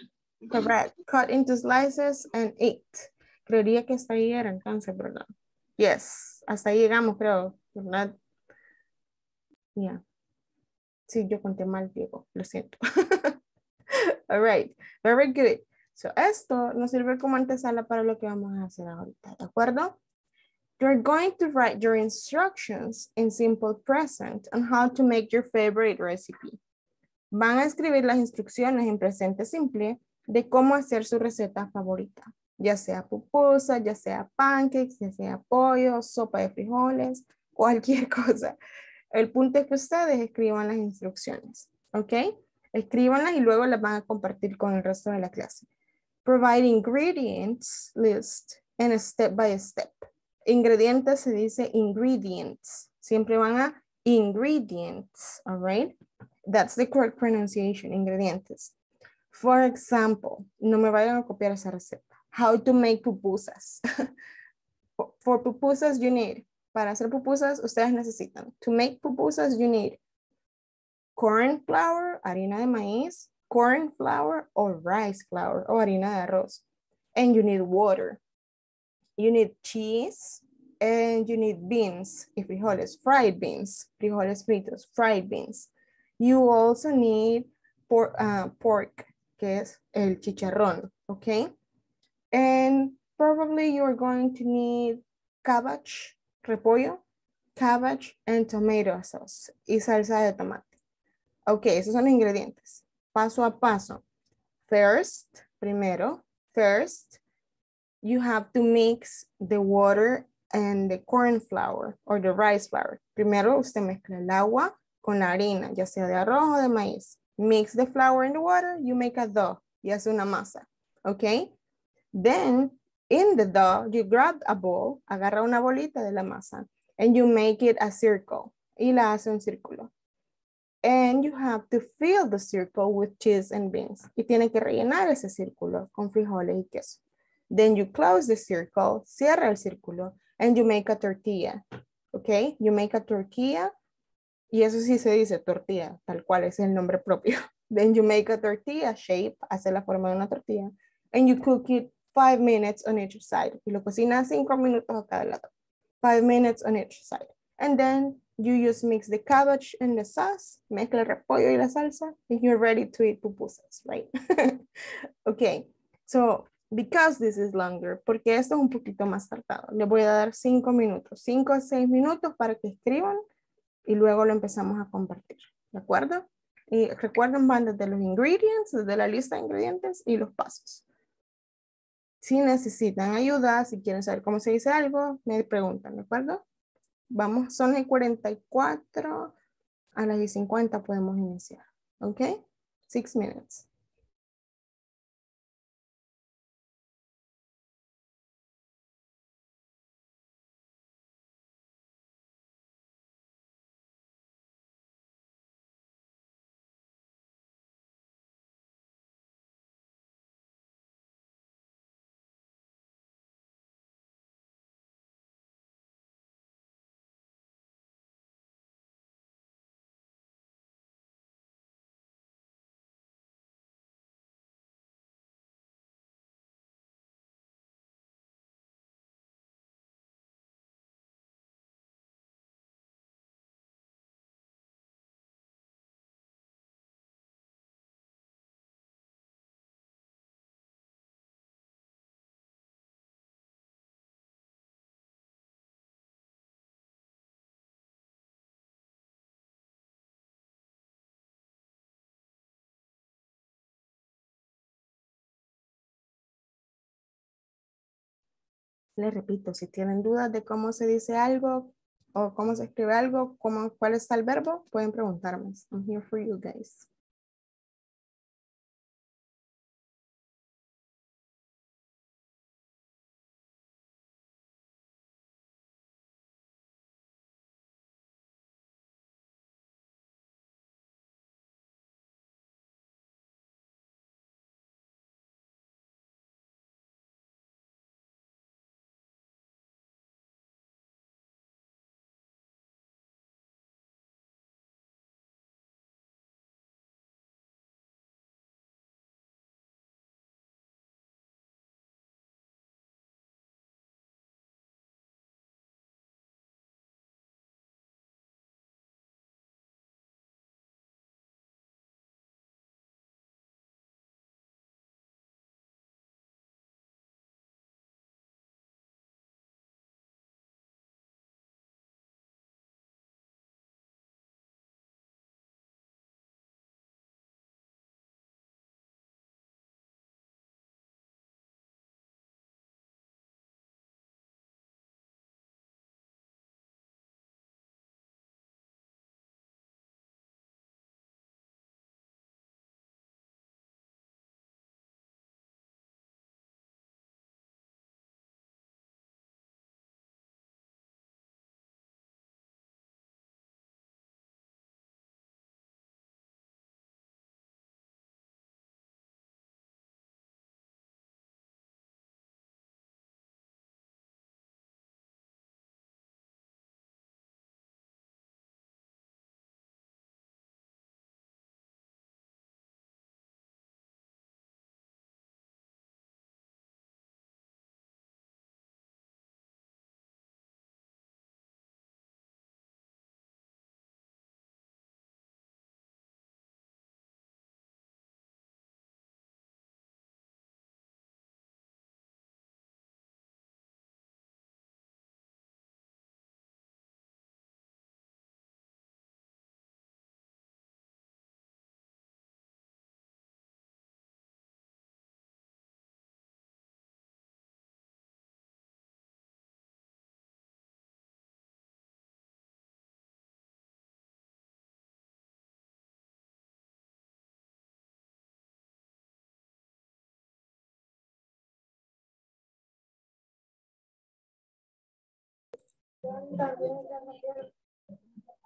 Correct, cut into slices and eat. Creería que hasta ahí eran cáncer, ¿verdad? Yes, hasta ahí llegamos, creo, ¿verdad? Ya. Yeah. Sí, yo conté mal, Diego, lo siento. All right, very good. So, esto nos sirve como antesala para lo que vamos a hacer ahorita, ¿de acuerdo? You're going to write your instructions in simple present on how to make your favorite recipe. Van a escribir las instrucciones en presente simple de cómo hacer su receta favorita. Ya sea pupusa, ya sea pancakes, ya sea pollo, sopa de frijoles, cualquier cosa. El punto es que ustedes escriban las instrucciones, ¿ok? Escríbanlas y luego las van a compartir con el resto de la clase. Provide ingredients list and step by step. Ingredientes se dice ingredients. Siempre van a ingredients, all right? That's the correct pronunciation, ingredientes. For example, no me vayan a copiar esa receta. How to make pupusas. For pupusas, you need. Para hacer pupusas, ustedes necesitan. To make pupusas, you need corn flour, harina de maíz, corn flour, or rice flour, o harina de arroz. And you need water. You need cheese, and you need beans, y frijoles, fried beans, frijoles fritos, fried beans. You also need por, uh, pork, que es el chicharrón, okay? And probably you're going to need cabbage, repollo, cabbage, and tomato sauce, y salsa de tomate. Ok, esos son los ingredientes. Paso a paso. First, primero, first, you have to mix the water and the corn flour or the rice flour. Primero usted mezcla el agua con la harina, ya sea de arroz o de maíz. Mix the flour and the water, you make a dough, y hace una masa, okay? Then in the dough, you grab a ball, agarra una bolita de la masa, and you make it a circle, y la hace un círculo. And you have to fill the circle with cheese and beans. Y tiene que rellenar ese círculo con frijoles y queso. Then you close the circle, cierra el círculo, and you make a tortilla, okay? You make a tortilla, y eso sí se dice tortilla, tal cual es el nombre propio. Then you make a tortilla shape, hace la forma de una tortilla, and you cook it five minutes on each side. Y lo cocina cinco minutos a cada lado. Five minutes on each side. And then you just mix the cabbage and the sauce, mezcla el repollo y la salsa, and you're ready to eat pupusas, right? Okay, so because this is longer, porque esto es un poquito más tardado, le voy a dar cinco minutos, cinco a seis minutos para que escriban y luego lo empezamos a compartir, ¿de acuerdo? Y recuerden, van desde los ingredients, desde la lista de ingredientes y los pasos. Si necesitan ayuda, si quieren saber cómo se dice algo, me preguntan, ¿de acuerdo? Vamos, son las cuarenta y cuatro, a las diez cincuenta podemos iniciar, ¿ok? Six minutes. Les repito, si tienen dudas de cómo se dice algo o cómo se escribe algo, cómo, cuál está el verbo, pueden preguntarme. I'm here for you guys.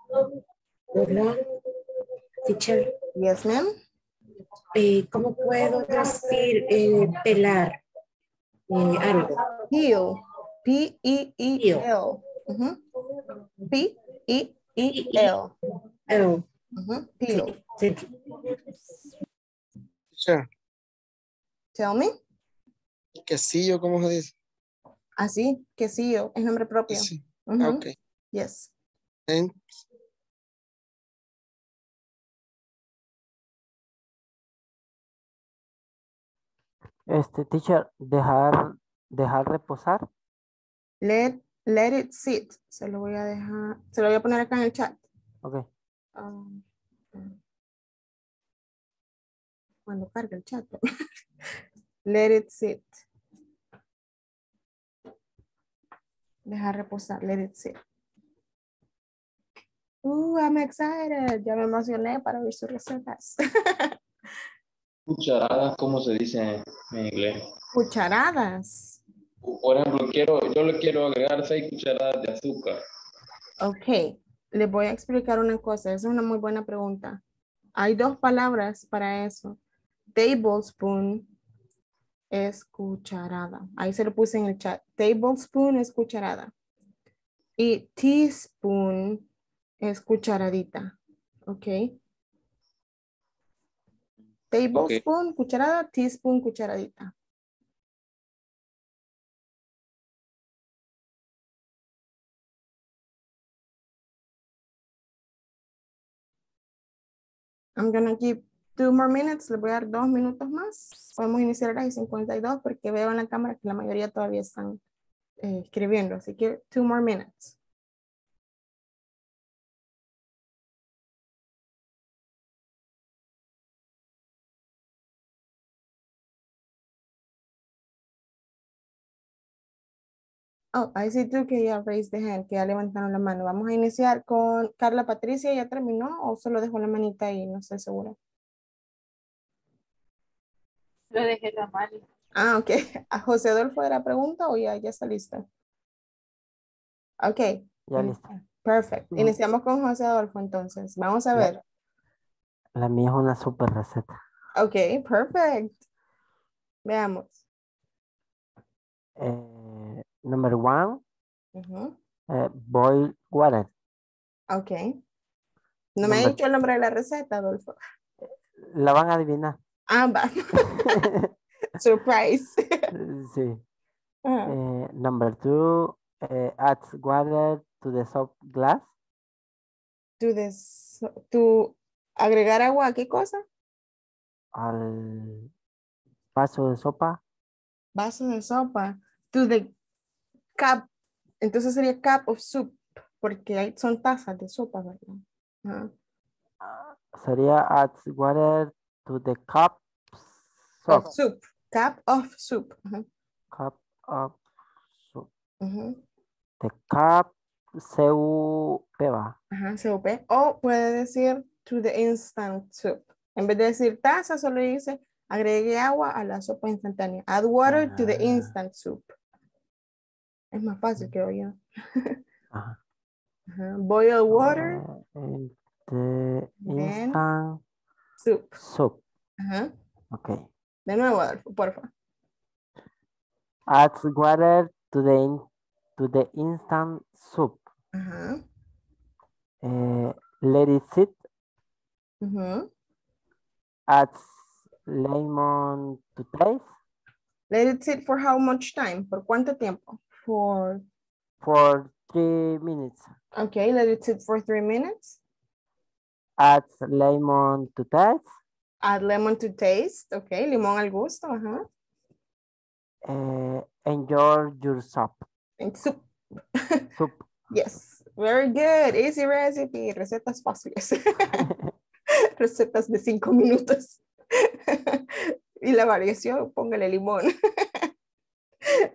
Hola, teacher. Yes, ma'am. Eh, ¿Cómo puedo decir eh, pelar eh, algo? Peel. P E E L. Uh-huh. P E E L. L. Uh-huh. Peel. Sure. Tell me. Quesillo, ¿cómo se dice? Así, quesillo, es nombre propio. Sí. Uh-huh. Okay. Yes. And Este, teacher, dejar, dejar reposar. Let, let it sit. Se lo voy a dejar, se lo voy a poner acá en el chat. Ok. Um, cuando cargue el chat. Let it sit. Dejar reposar, let it sit. Uh, I'm excited. Ya me emocioné para ver sus recetas. Cucharadas, ¿cómo se dice en inglés? Cucharadas. Por ejemplo, quiero, yo le quiero agregar seis cucharadas de azúcar. Ok, les voy a explicar una cosa. Esa es una muy buena pregunta. Hay dos palabras para eso. Tablespoon es cucharada. Ahí se lo puse en el chat. Tablespoon es cucharada. Y teaspoon es cucharadita. Ok. Tablespoon, okay. Cucharada, teaspoon, cucharadita. I'm gonna give two more minutes. Le voy a dar dos minutos más. Podemos iniciar a las cincuenta y dos porque veo en la cámara que la mayoría todavía están eh, escribiendo. Así que two more minutes. Oh, ahí sí tú que ya raised the hand, que ya levantaron la mano. Vamos a iniciar con Carla Patricia. ¿Ya terminó o solo dejó la manita ahí? No estoy segura. Lo dejé la mano. Ah, ok. ¿A José Adolfo era pregunta o ya, ya está lista? Ok. Ya lista. Perfecto. Iniciamos con José Adolfo entonces. Vamos a ver. La, la mía es una super receta. Ok, perfecto. Veamos. Eh... Number one, uh-huh. uh, boil water. Ok. No number... me ha dicho el nombre de la receta, Adolfo. La van a adivinar. Ah, va. Surprise. Sí. Uh-huh. uh, number two, uh, add water to the soap glass. To the, to agregar agua, ¿a qué cosa? Al vaso de sopa. Vaso de sopa. To the cup, entonces sería cup of soup, porque hay, son tazas de sopa, ¿verdad? Uh-huh. uh, sería add water to the cup of soup. Cup of soup. Uh-huh. Cup of soup. Uh-huh. The cup C U P va. Ajá, C U P. O puede decir to the instant soup. En vez de decir taza, solo dice agregue agua a la sopa instantánea. Add water uh-huh. to the instant soup. Es más fácil, creo yo. Ajá. Ajá. Boil water. Uh, the instant soup. Soup. Ajá. Ok. De nuevo, Adolfo, por favor. Add water to the, in, to the instant soup. Ajá. Uh, let it sit. Ajá. Add lemon to taste. Let it sit for how much time? ¿Por cuánto tiempo? For, for three minutes. Okay, let it sit for three minutes. Add lemon to taste. Add lemon to taste. Okay, limón al gusto. Uh-huh. Uh, enjoy your soup. And soup. Soup. Yes, very good. Easy recipe. Recetas fáciles. Recetas de cinco minutos. Y la variación, póngale limón.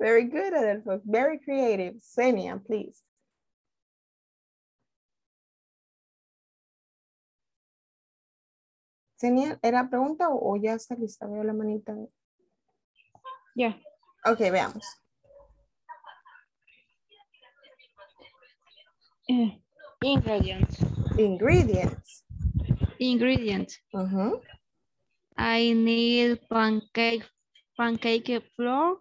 Very good, Adolfo. Very creative. Xenia, please. Xenia, ¿era pregunta o ya está lista? Veo la manita. Ya. Yeah. Ok, veamos. Ingredients. Ingredients. Ingredients. Uh-huh. I need pancake, pancake flour.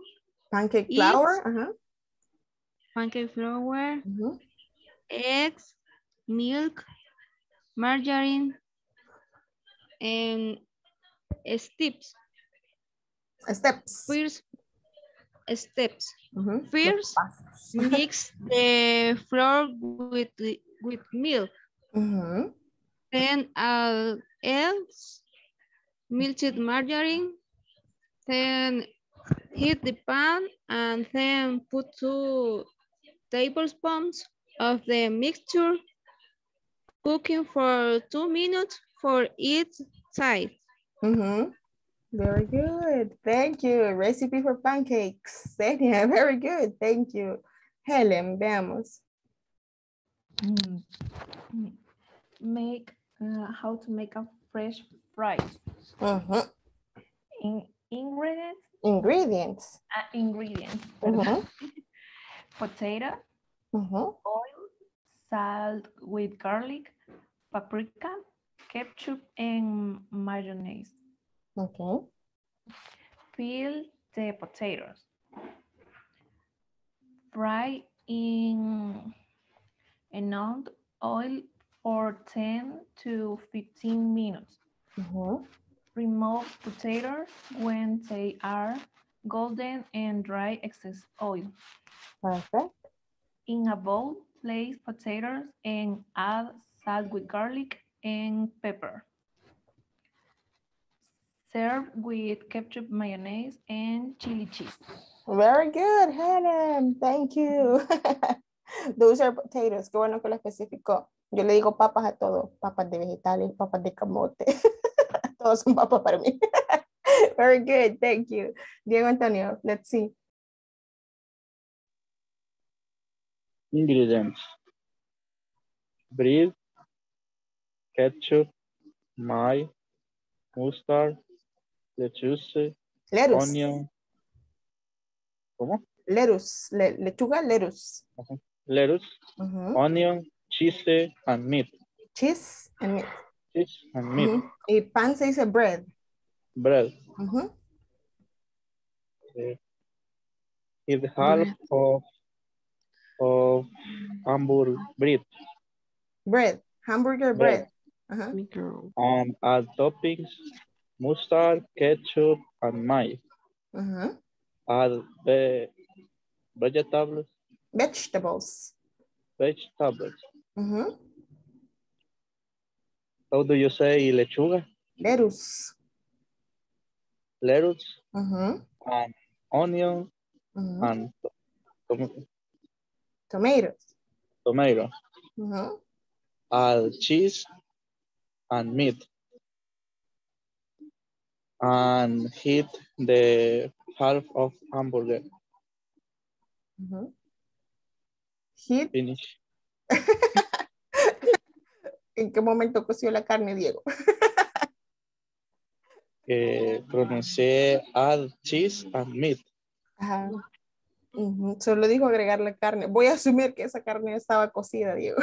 Pancake flour. Uh-huh. Pancake flour. Uh-huh. Eggs, milk, margarine, and steps. Steps. First, steps. Mm-hmm. First, mix the flour with with milk. Mm-hmm. Then uh, eggs, melted margarine. Then heat the pan and then put two tablespoons of the mixture, cooking for two minutes for each side. Mm-hmm. Very good. Thank you. Recipe for pancakes. Yeah, very good. Thank you. Helen, veamos. Mm. Make uh, how to make a fresh fries. Uh-huh. In ingredients. Ingredients. Uh, ingredients. Uh-huh. Potato. Uh-huh. Oil, salt with garlic, paprika, ketchup, and mayonnaise. Okay. Peel the potatoes. Fry in enough oil for ten to fifteen minutes. Mm-hmm. Remove potatoes when they are golden and dry excess oil. Perfect. In a bowl, place potatoes and add salt with garlic and pepper. Serve with ketchup, mayonnaise, and chili cheese. Very good, Helen. Thank you. Those are potatoes. Qué bueno que lo especificó. Yo le digo papas a todo. Papas de vegetales, papas de camote. Todos son papas para mí. Very good. Thank you. Diego Antonio, let's see. Ingredients. Bread, ketchup, mayo, mustard, lechuga, lettuce, onion. ¿Cómo? Lettuce, le, lechuga, lettuce. Uh-huh. Lettuce, uh-huh. Onion, cheese, and meat. Cheese and meat. Cheese and meat. Uh-huh. Y pan se dice bread. Bread. Uh-huh. It's half of, of hamburger bread. Bread, hamburger bread. bread. Uh-huh. And add toppings, mustard, ketchup, and mayo. Uh-huh. Add the vegetables. Vegetables. Vegetables. Uh-huh. How do you say lechuga? Lettuce. Lettuce. Uh-huh. And onion. Uh-huh. And tom tomatoes. Tomato. Uh-huh. Add cheese and meat, and heat the half of hamburger. Mm-hmm. Heat. Finish. ¿En qué momento coció la carne, Diego? eh, pronuncié add cheese and meat. Ajá. Uh-huh. Solo dijo agregar la carne. Voy a asumir que esa carne estaba cocida, Diego.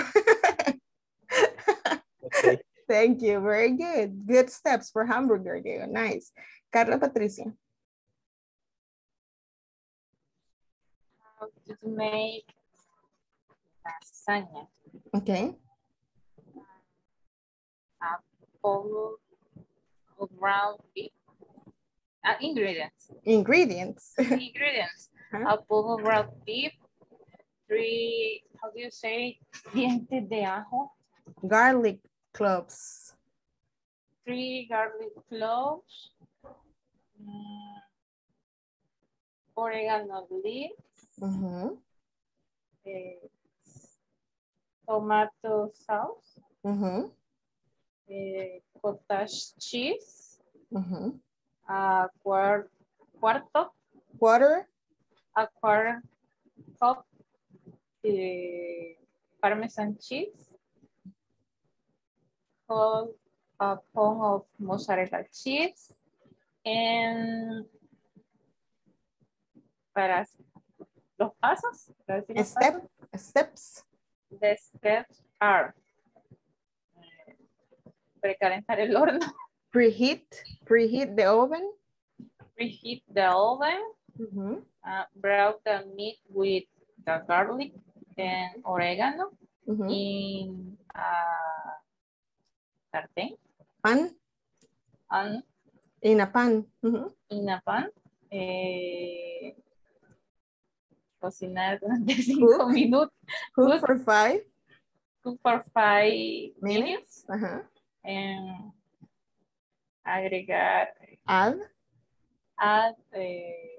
Okay. Thank you. Very good. Good steps for hamburger, Diego. Nice. Carla Patricia. How to make lasagna. Okay. A bowl of ground beef. Uh, ingredients. Ingredients. Ingredients. Huh? A bowl of ground beef. Three, how do you say? Dientes de ajo. Garlic. Cloves. Three garlic cloves. Mm. Oregano leaves. Mm-hmm. uh, tomato sauce. Mm-hmm. uh, cottage cheese. Mm-hmm. uh, cuart cuarto. Quarter. A quarter cup. Uh, Parmesan cheese. A pound of mozzarella cheese and para los pasos, los steps, steps, The steps are precalentar el horno. Preheat, preheat the oven. Preheat the oven. Mm-hmm. uh, brown the meat with the garlic and oregano mm-hmm. in a sartén. Pan. Pan. In a pan. Mm-hmm. In a pan. Eh, cocinar durante cinco cook. Minutos. Cook, cook for five. Cook for five minutes. minutes. Uh-huh. And agregar. Add. Add eh,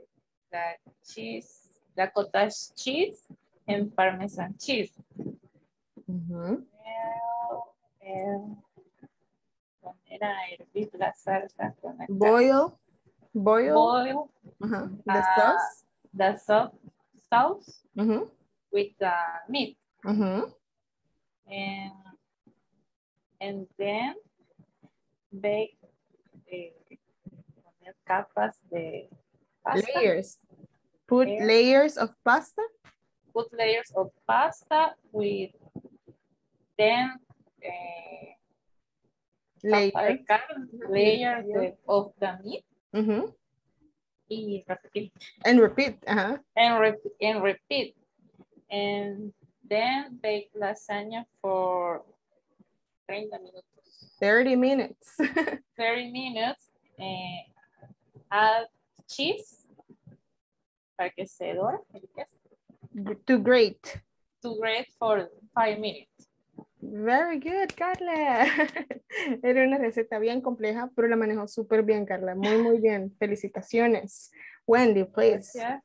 the cheese, the cottage cheese and parmesan cheese. Mm-hmm. And, and la salsa con el boil. Boil. Boil. Uh-huh. The uh, sauce. The sauce. Sauce mm-hmm. with the meat. Mm-hmm. And, and then bake eh, capas de pasta. Layers. Put and layers of pasta. Put layers of pasta with then eh, layers, layers yeah. of the meat. Mm-hmm. Y repeat. And repeat. Uh-huh. And, re and repeat. And then bake lasagna for thirty minutos. thirty minutes. thirty minutes. Eh, add cheese. Para que se dore. To grate. To grate for five minutes. Very good, Carla. Era una receta bien compleja, pero la manejó súper bien, Carla. Muy, muy bien. Felicitaciones. Wendy, please. Gracias.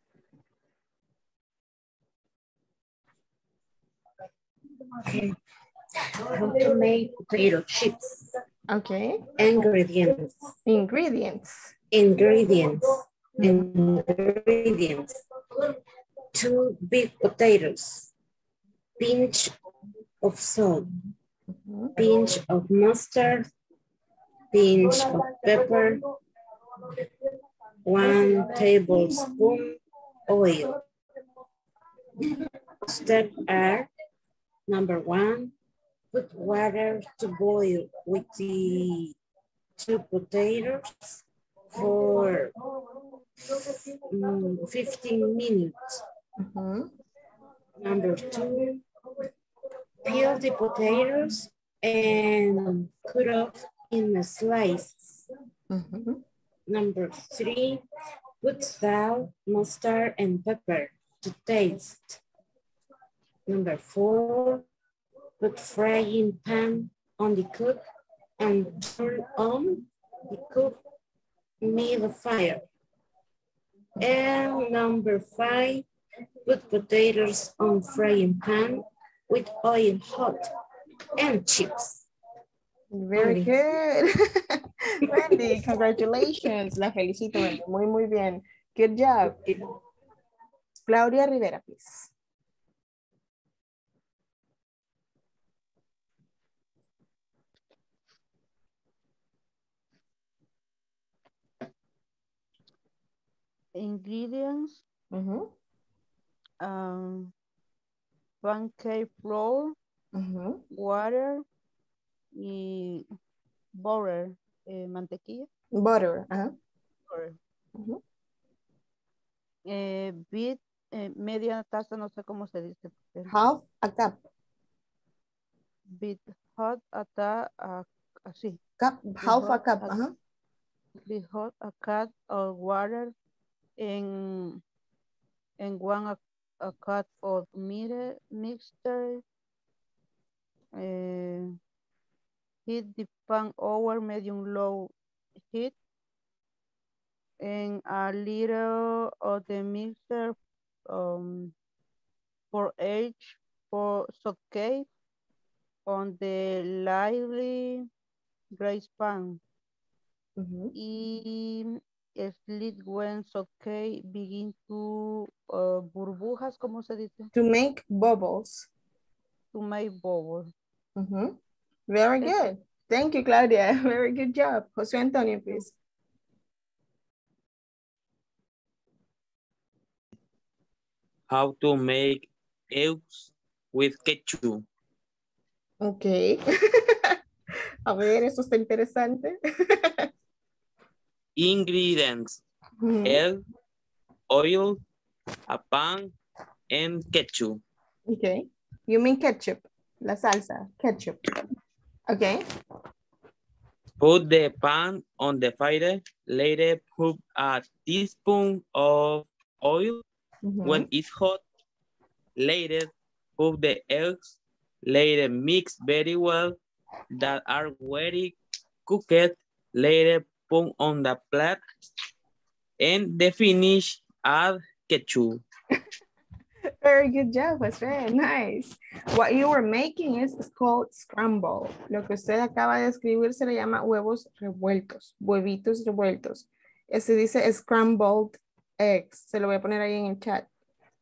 Okay. How to make potato chips. Okay. Ingredients. Ingredients. Ingredients. Ingredients. Two big potatoes. Pinch of salt, mm-hmm. pinch of mustard, pinch of pepper, one tablespoon oil. Steps are, number one, put water to boil with the two potatoes for um, fifteen minutes. Mm-hmm. Number two, peel the potatoes and cut off in a slice. Mm-hmm. Number three, put salt, mustard, and pepper to taste. Number four, put frying pan on the cook and turn on the cook near the fire. And number five, put potatoes on frying pan with oil hot and chips. Very Wendy. Good. Wendy, congratulations. La felicito, Wendy. Muy, muy bien. Good job. Claudia Rivera, please. Ingredients. Mm-hmm. Um. Pancake flour, uh-huh. water, y butter, eh, mantequilla. Butter, ajá. Uh-huh. Butter. Uh-huh. eh, beat, eh, media taza, no sé cómo se dice. Half a cup. Beat hot hasta uh, así. Cup, half a cup, ajá. Uh-huh. Beat hot a cup of water en, en one a a cup of meat mixture. Uh, heat the pan over medium low heat and a little of the mixture um, for each for saute on the lightly greased pan. Mm-hmm. Y slit when saute begin to uh, burbujas, ¿cómo se dice? To make bubbles. To make bubbles. Mm-hmm. Very good. Thank you, Claudia. Very good job. José Antonio, please. How to make eggs with ketchup. Ok. A ver, eso está interesante. Ingredients. Mm-hmm. Egg, oil, a pan, and ketchup. Ok. You mean ketchup. La salsa. Ketchup. Ok. Put the pan on the fire. Later, put a teaspoon of oil. Mm-hmm. When it's hot, later, put the eggs. Later, mix very well that are very cooked. Later, put on the plate. And the finish, add ketchup. Very good job, was very nice. What you were making is called scramble. Lo que usted acaba de escribir se le llama huevos revueltos, huevitos revueltos. Se dice scrambled eggs. Se lo voy a poner ahí en el chat.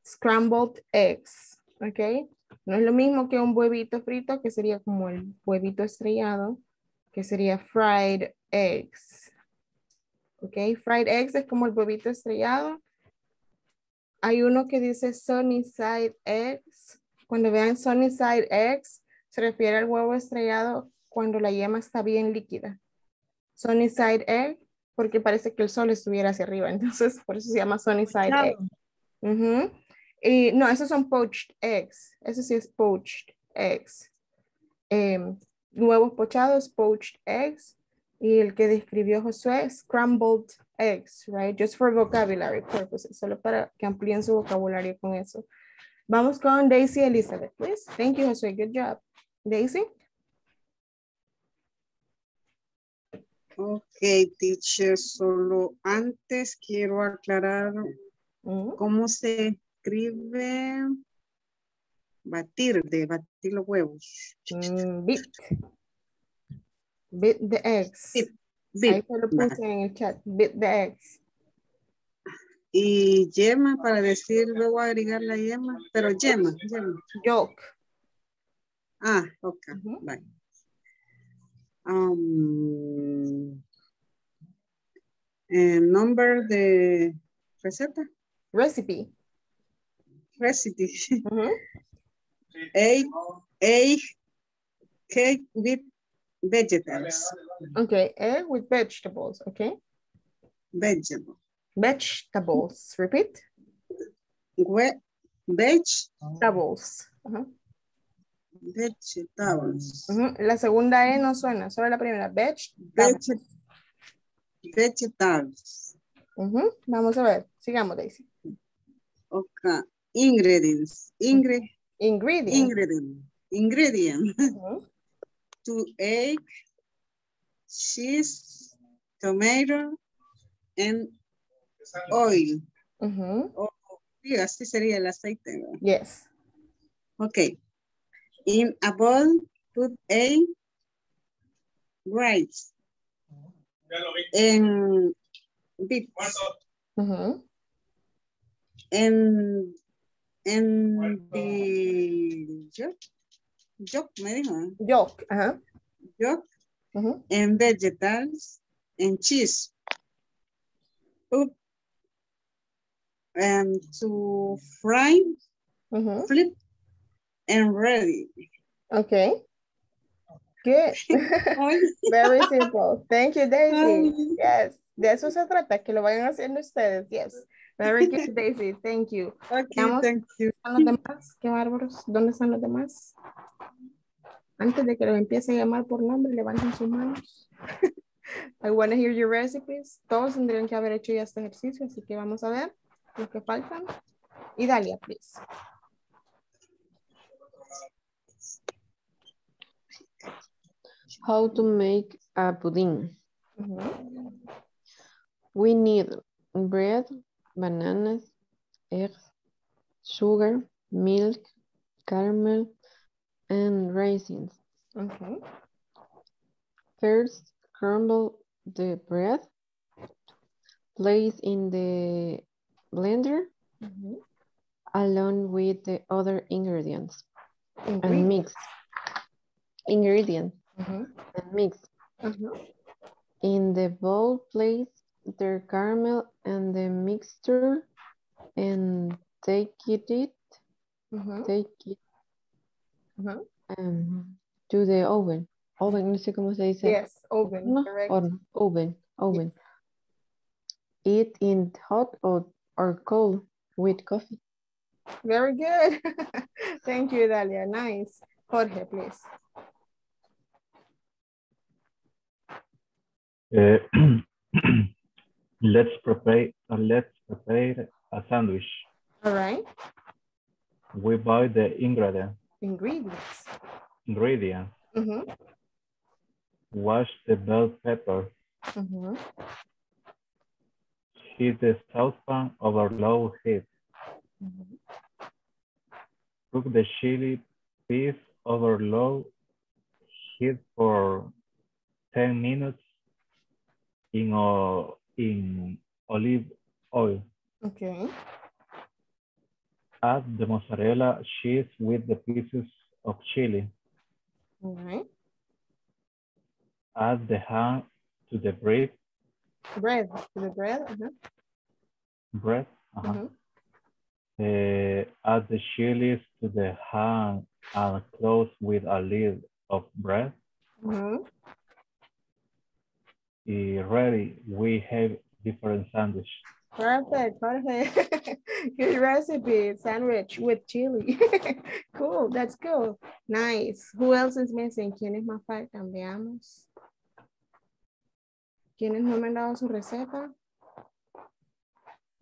Scrambled eggs, ¿ok? No es lo mismo que un huevito frito, que sería como el huevito estrellado, que sería fried eggs. ¿Ok? Fried eggs es como el huevito estrellado. Hay uno que dice sunny side eggs. Cuando vean sunny side eggs, se refiere al huevo estrellado cuando la yema está bien líquida. Sunny side egg, porque parece que el sol estuviera hacia arriba. Entonces, por eso se llama sunny side egg. Uh-huh. Y no, esos son poached eggs. Eso sí es poached eggs. Eh, huevos pochados, poached eggs. Y el que describió Josué, scrambled eggs, right? Just for vocabulary purposes. Solo para que amplíen su vocabulario con eso. Vamos con Daisy Elizabeth, please. Thank you, Josué. Good job. Daisy? Ok, teacher. Solo antes quiero aclarar mm-hmm. cómo se escribe batir, de batir los huevos. Mm, bit. Beat the eggs. Beat, beat. Ahí se lo puse en el chat. Beat the eggs. Y yema para decir, luego agregar la yema, pero yema, yema. Yolk. Ah, ok. Uh-huh. Bye. Um, and number de receta. Recipe. Recipe. Uh-huh. Egg, egg, cake with vegetables. Okay, egg with vegetables, okay? Vegetable. Vegetables, repeat. We vegetables. Uh-huh. Vegetables. Uh-huh. La segunda E no suena, solo la primera. Veg Veget vegetables. Uh-huh. Vamos a ver, sigamos, Daisy. Okay, ingredients. Ingr Ingredient. Ingredient. Ingredient. Uh-huh. Two egg, cheese, tomato, and oil. Mm-hmm. Oh, así sería el aceite. Yes. Okay. In a bowl, put a rice and beets. Mm-hmm. And and the yolk. Yolk, me dijo. Yolk, ajá. Yolk, uh-huh. And vegetables, and cheese. Put, and to fry, uh-huh. flip, and ready. Okay. Good. Very simple. Thank you, Daisy. Yes. De eso se trata, que lo vayan haciendo ustedes. Yes. Very good, Daisy. Thank you. Okay, vamos, thank you. ¿Dónde están los demás? Qué bárbaros. ¿Dónde están los demás? Antes de que los empiece a llamar por nombre, levanten sus manos. I want to hear your recipes. Todos tendrían que haber hecho ya este ejercicio, así que vamos a ver los que faltan. Y Dalia, please. How to make a pudding. Uh-huh. We need bread, bananas, eggs, sugar, milk, caramel, and raisins. Okay. First, crumble the bread. Place in the blender mm-hmm. along with the other ingredients Ingr and mix. Ingredients mm-hmm. and mix. Mm-hmm. In the bowl, place the caramel and the mixture and take it, it mm-hmm. take it Uh-huh. um, to the oven. Oven, no sé cómo se dice. Yes, oven, no? Correct. Or, oven, oven. Yes. Eat in hot or, or cold with coffee. Very good. Thank you, Dalia. Nice. Jorge, please. Uh, let's prepare. Uh, let's prepare a sandwich. All right. We buy the ingredient. ingredients. Ingredients. Ingredients. Mm-hmm. Wash the bell pepper. Mm-hmm. Heat the saucepan over low heat. Mm-hmm. Cook the chili peas over low heat for ten minutes. In, uh, in olive oil. Okay. Add the mozzarella cheese with the pieces of chili. All right. Add the ham to the bread. Bread, to the bread, uh-huh. Bread, uh-huh. Uh-huh. Uh, add the chilies to the ham and close with a lid of bread. Uh-huh. Ready, we have different sandwich. Perfect, perfect. Good recipe, sandwich with chili. Cool, that's cool. Nice. Who else is missing? ¿Quiénes más faltan? Veamos. ¿Quiénes no me han dado su receta?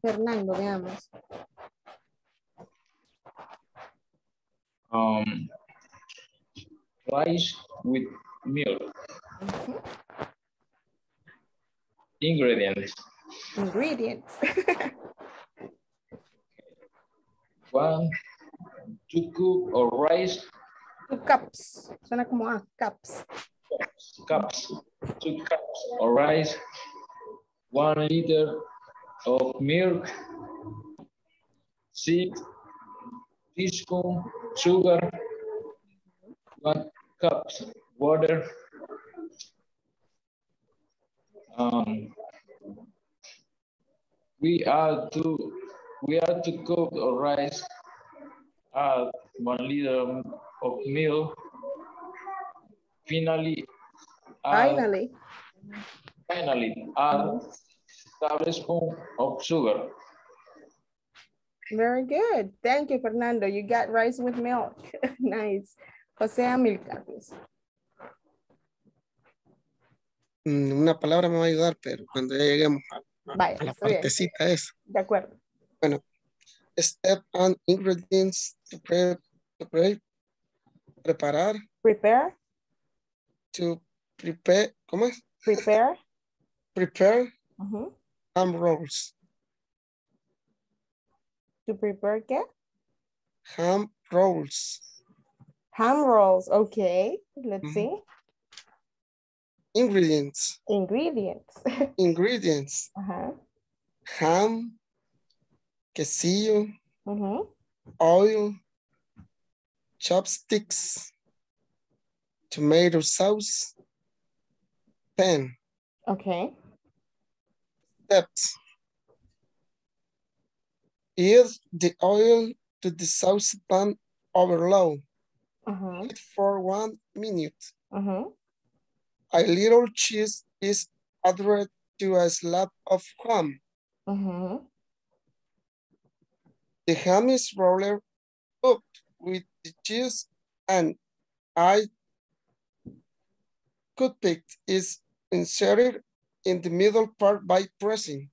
Fernando, veamos. Um, rice with milk. Okay. Ingredients. Ingredients. One, two cup of rice. Two cups. Suena como a cups. Cups. Cups. Two cups of rice. One liter of milk. Six teaspoons sugar. One cup water. Um, we are to we are to cook or rice. Add one liter of milk. Finally, add, finally, finally, add tablespoon of sugar. Very good. Thank you, Fernando. You got rice with milk. Nice. Jose Amilcar. Una palabra me va a ayudar, pero cuando ya lleguemos a, Vaya, a la partecita bien. Esa. De acuerdo. Bueno, step on ingredients to, pre, to pre, preparar. Prepare. To prepare, ¿cómo es? Prepare. Prepare. Uh-huh. Ham rolls. To prepare qué? Ham rolls. Ham rolls, okay. Let's mm-hmm. see. Ingredients. Ingredients. Ingredients. Uh-huh. Ham, quesillo, uh-huh. oil, chopsticks, tomato sauce, pan. Okay. Steps. Add the oil to the saucepan over low. Uh-huh. Heat for one minute. Uh-huh. A little cheese is added to a slab of ham. Mm-hmm. The ham is rolled up with the cheese and a toothpick is inserted in the middle part by pressing.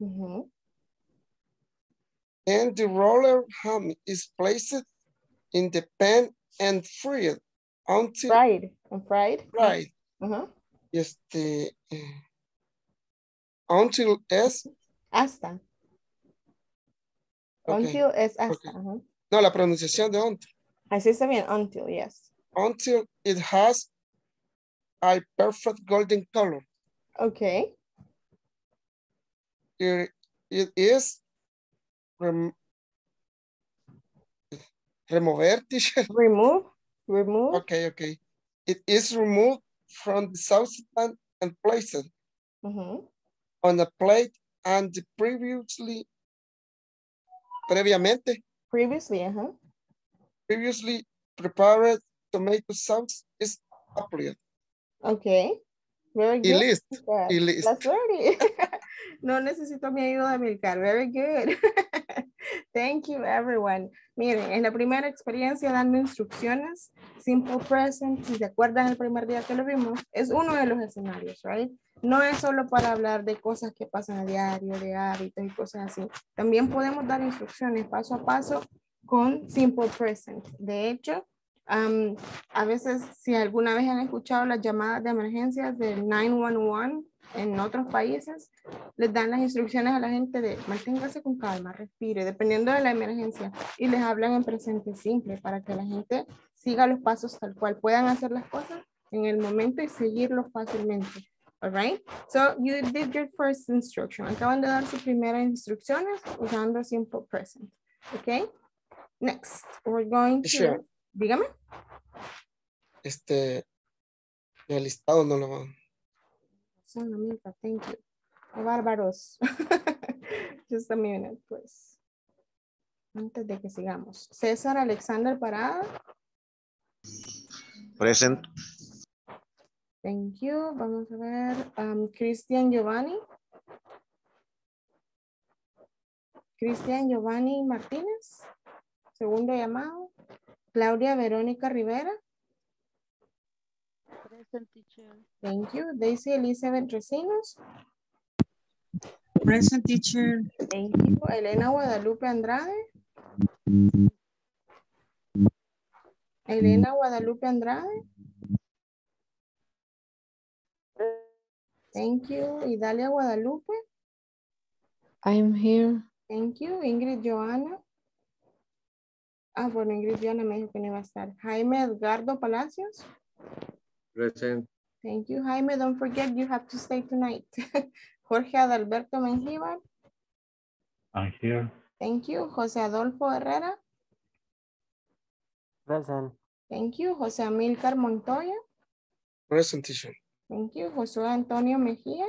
Mm-hmm. And the rolled ham is placed in the pan and fried until fried. Fried. Fried. Uh-huh. Este, until es hasta. Okay. Until es hasta. Okay. Uh-huh. No, la pronunciación de until. Así está bien, until, yes. Until it has a perfect golden color. Okay. It, it is rem, remover, teacher. Remove, remove. Okay, okay. It is removed from the saucepan and place it mm-hmm. on a plate and previously, previamente, previously, uh-huh. previously prepared tomato sauce is appropriate. Okay. Very good. Y list. Y list. That's ready. No necesito mi ayuda, Milcar. Very good. Thank you, everyone. Miren, en la primera experiencia dando instrucciones, simple present, si se acuerdan el primer día que lo vimos, es uno de los escenarios, right? No es solo para hablar de cosas que pasan a diario, de hábitos y cosas así. También podemos dar instrucciones paso a paso con simple present. De hecho, um, a veces, si alguna vez han escuchado las llamadas de emergencias del nueve uno uno, en otros países les dan las instrucciones a la gente de manténgase con calma, respire, dependiendo de la emergencia, y les hablan en presente simple para que la gente siga los pasos tal cual, puedan hacer las cosas en el momento y seguirlos fácilmente. All right? So you did your first instruction. Acaban de dar sus primeras instrucciones usando simple present. Okay? Next, we're going to... Sure. Dígame. Este, el listado no lo van. Thank you. Bárbaros. Just a minute, pues. Antes de que sigamos. César Alexander Parada. Present. Thank you. Vamos a ver. Um, Cristian Giovanni. Cristian Giovanni Martínez. Segundo llamado. Claudia Verónica Rivera. Present, teacher. Thank you. Daisy Elizabeth Resinos. Present, teacher. Thank you. Elena Guadalupe Andrade. Elena Guadalupe Andrade. Thank you. Idalia Guadalupe. I'm here. Thank you. Ingrid Joana. Ah, bueno, Ingrid Joana me dijo que no iba a estar. Jaime Edgardo Palacios. Present. Thank you, Jaime. Don't forget, you have to stay tonight. Jorge Adalberto Menjivar. I'm here. Thank you. José Adolfo Herrera. Present. Thank you. José Amílcar Montoya. Present, teacher. Thank you. José Antonio Mejía.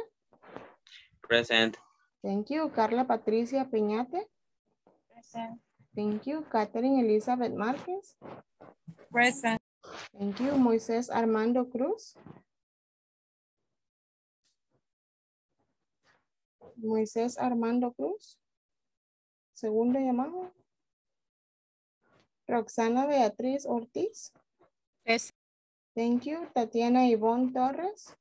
Present. Thank you. Carla Patricia Peñate. Present. Thank you. Catherine Elizabeth Márquez. Present. Thank you. Moisés Armando Cruz. Moisés Armando Cruz. Segundo llamado. Roxana Beatriz Ortiz. Yes. Thank you. Tatiana Ivonne Torres.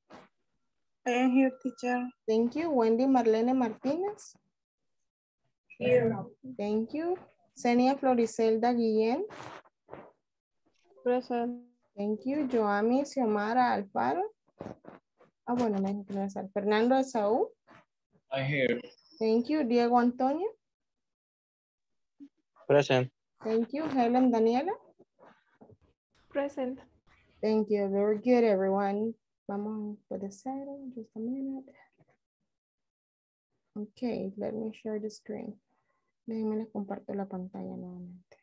I'm here, teacher. Thank you. Wendy Marlene Martínez. Here. Thank you. Xenia Floriselda Guillén. Present. Thank you. Joami Xiomara Alfaro. Ah, bueno, me interesa. Fernando Esaú. I'm here. Thank you. Diego Antonio. Present. Thank you. Helen Daniela. Present. Thank you. Very good, everyone. Vamos for the side. Just a minute. Okay, let me share the screen. Déjenme les comparto la pantalla nuevamente.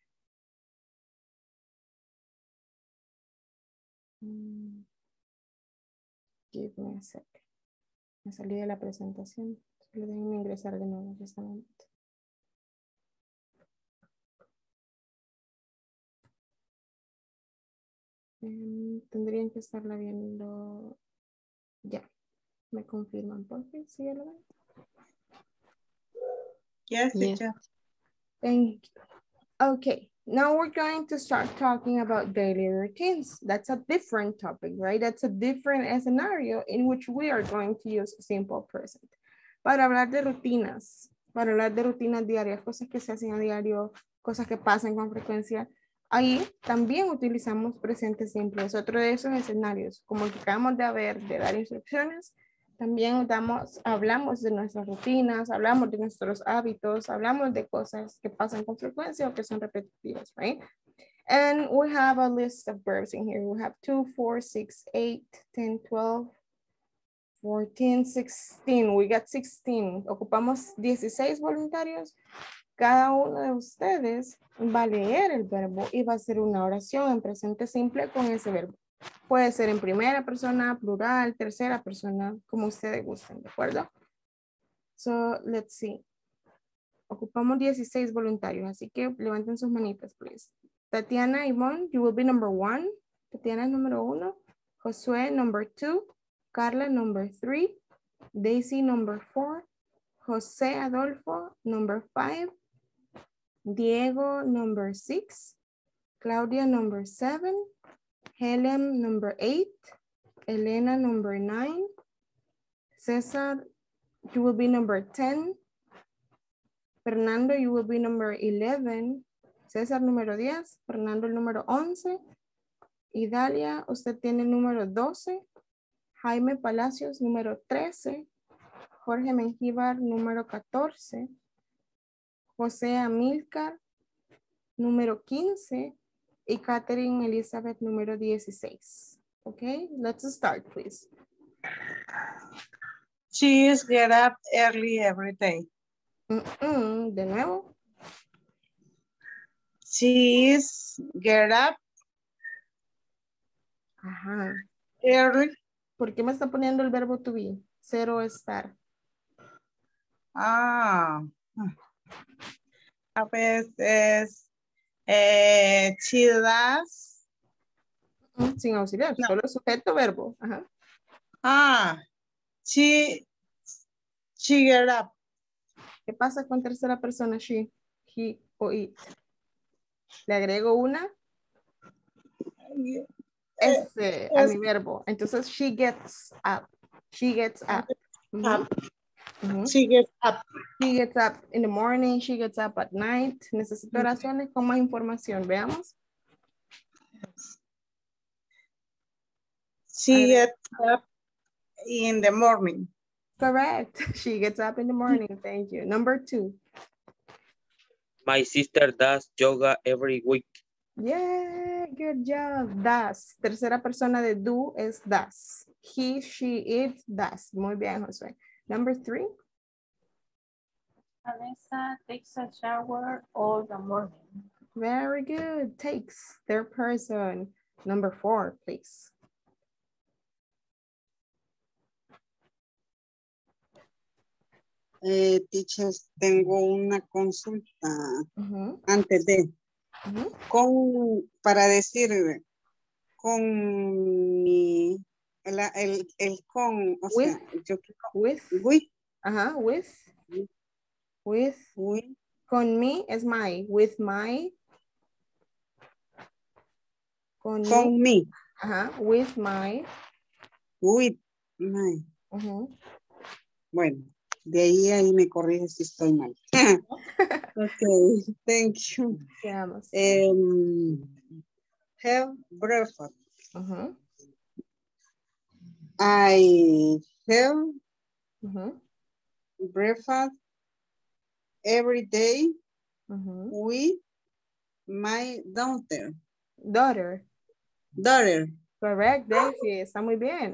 Give me a sec. Me salí de la presentación. Solo déjenme ingresar de nuevo justamente. Eh, tendrían que estarla viendo ya. Me confirman por qué. ¿Sí ya lo ven? Yes, teacher. Thank you. Okay. Now we're going to start talking about daily routines. That's a different topic, right? That's a different scenario in which we are going to use simple present. Para hablar de rutinas, para hablar de rutinas diarias, cosas que se hacen a diario, cosas que pasan con frecuencia, ahí también utilizamos presente simple. Es otro de esos escenarios, como que acabamos de haber, de dar instrucciones, también damos, hablamos de nuestras rutinas, hablamos de nuestros hábitos, hablamos de cosas que pasan con frecuencia o que son repetitivas, right? And we have a list of verbs in here. We have two, four, six, eight, ten, twelve, fourteen, sixteen. We got sixteen. Ocupamos dieciséis voluntarios. Cada uno de ustedes va a leer el verbo y va a hacer una oración en presente simple con ese verbo. Puede ser en primera persona, plural, tercera persona, como ustedes gusten, ¿de acuerdo? So, let's see. Ocupamos dieciséis voluntarios, así que levanten sus manitas, please. Tatiana Ivonne, you will be number one. Tatiana número uno. Josué number two. Carla number three. Daisy number four. Jose Adolfo number five. Diego number six. Claudia number seven. Helen number eight. Elena number nine. Cesar, you will be number ten. Fernando, you will be number eleven. César, número diez. Fernando, el número once. Idalia, usted tiene el número doce. Jaime Palacios, número trece. Jorge Mengíbar, número catorce. José Amílcar, número quince. Y Catherine Elizabeth, número dieciséis. Okay, let's start, please. She is get up early every day. Mm-mm, de nuevo. She is get up. Ajá. Early. ¿Por qué me está poniendo el verbo to be? Ser o estar. Ah. A veces eh, she does. Sin auxiliar, no. Solo sujeto verbo. Ajá. Ah. She, she get up. ¿Qué pasa con tercera persona? She, he o it. Le agrego una S eh, a es, mi verbo. Entonces, she gets up. She gets up. Mm-hmm. up. Mm-hmm. She gets up. She gets up in the morning. She gets up at night. Necesito oraciones con más información. Veamos. She gets up in the morning. Correct. She gets up in the morning. Thank you. Number two. My sister does yoga every week. Yeah, good job. Does. Tercera persona de do es does. He, she, it, does. Muy bien, Josué. Number three. Vanessa takes a shower all the morning. Very good. Takes. Third person. Number four, please. Eh, teachers, tengo una consulta uh-huh. antes de, uh-huh. con, para decir, con mi, el, el, el con, o with, sea, yo with, with, ajá, uh-huh, with, with, with, with, con mi es my, with my, con, con mi, ajá, uh-huh, with my, with my, uh-huh. Bueno. De ahí, ahí me corrige si estoy mal. Ok, thank you. Um, have breakfast. Uh-huh. I have uh-huh. breakfast every day uh-huh. with my daughter. Daughter. Daughter. Correct, Daisy. Está muy bien.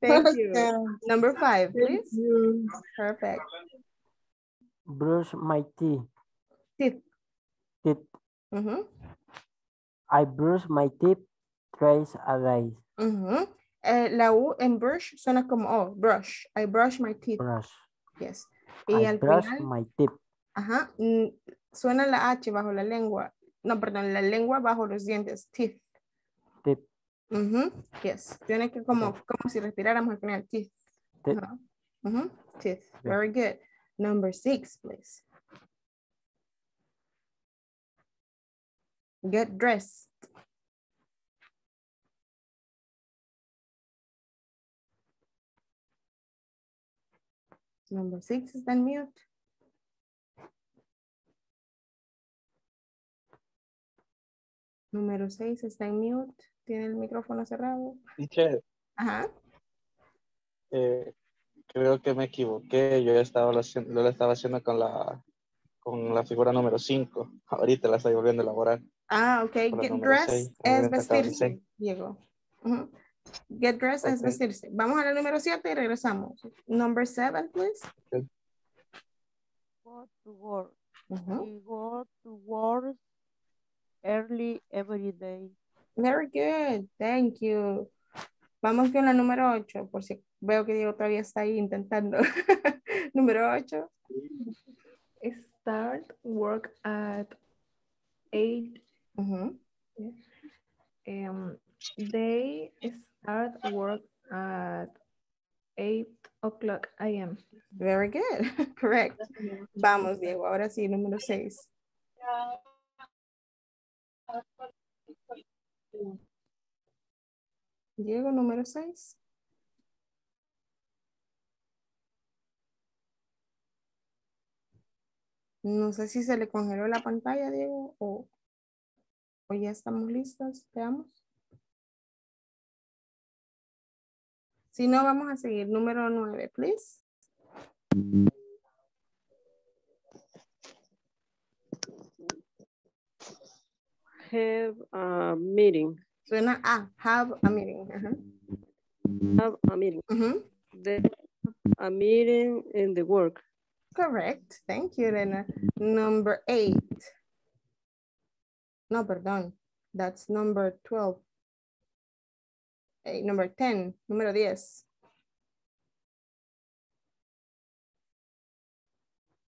Thank you. Okay. Number five, please. Perfect. Brush my teeth. Teeth. Teeth. Mm-hmm. I brush my teeth thrice a day. Mm-hmm. eh, la U en brush suena como O. Brush. I brush my teeth. Brush. Yes. Y I al brush final, my teeth. Ajá. Suena la H bajo la lengua. No, perdón, la lengua bajo los dientes. Teeth. Teeth. Mm-hmm. Yes, tiene que como, como si respiráramos al final, teeth. Teeth. Uh-huh. Mm-hmm. Teeth, yeah. Very good. Number six, please. Get dressed. Number six is then mute. Número seis está en mute. Tiene el micrófono cerrado. Michelle. Ajá. Eh, creo que me equivoqué. Yo estaba lo, lo, lo estaba haciendo con la, con la figura número cinco. Ahorita la estoy volviendo a elaborar. Ah, ok. Get dressed es vestirse, Diego. Uh-huh. Get dressed okay. es vestirse. Vamos a la número siete y regresamos. Number seven, please. Okay. Go to work. Uh-huh. Go to work early every day. Very good, thank you. Vamos con la número ocho, por si veo que Diego todavía está ahí intentando. Número ocho. Start work at eight Mm-hmm. Yeah. Um, they start work at eight o'clock A M Very good. Correct. Vamos, Diego. Ahora sí, número seis. Diego, número seis. No sé si se le congeló la pantalla, Diego, o, o ya estamos listos. Veamos. Si no, vamos a seguir. Número nueve, please. Have a meeting. Suena a have a meeting. Uh-huh. Have a meeting. Uh-huh. The, a meeting in the work. Correct. Thank you, Elena. Number eight. No, perdón. That's number twelve. Hey, number ten, número diez.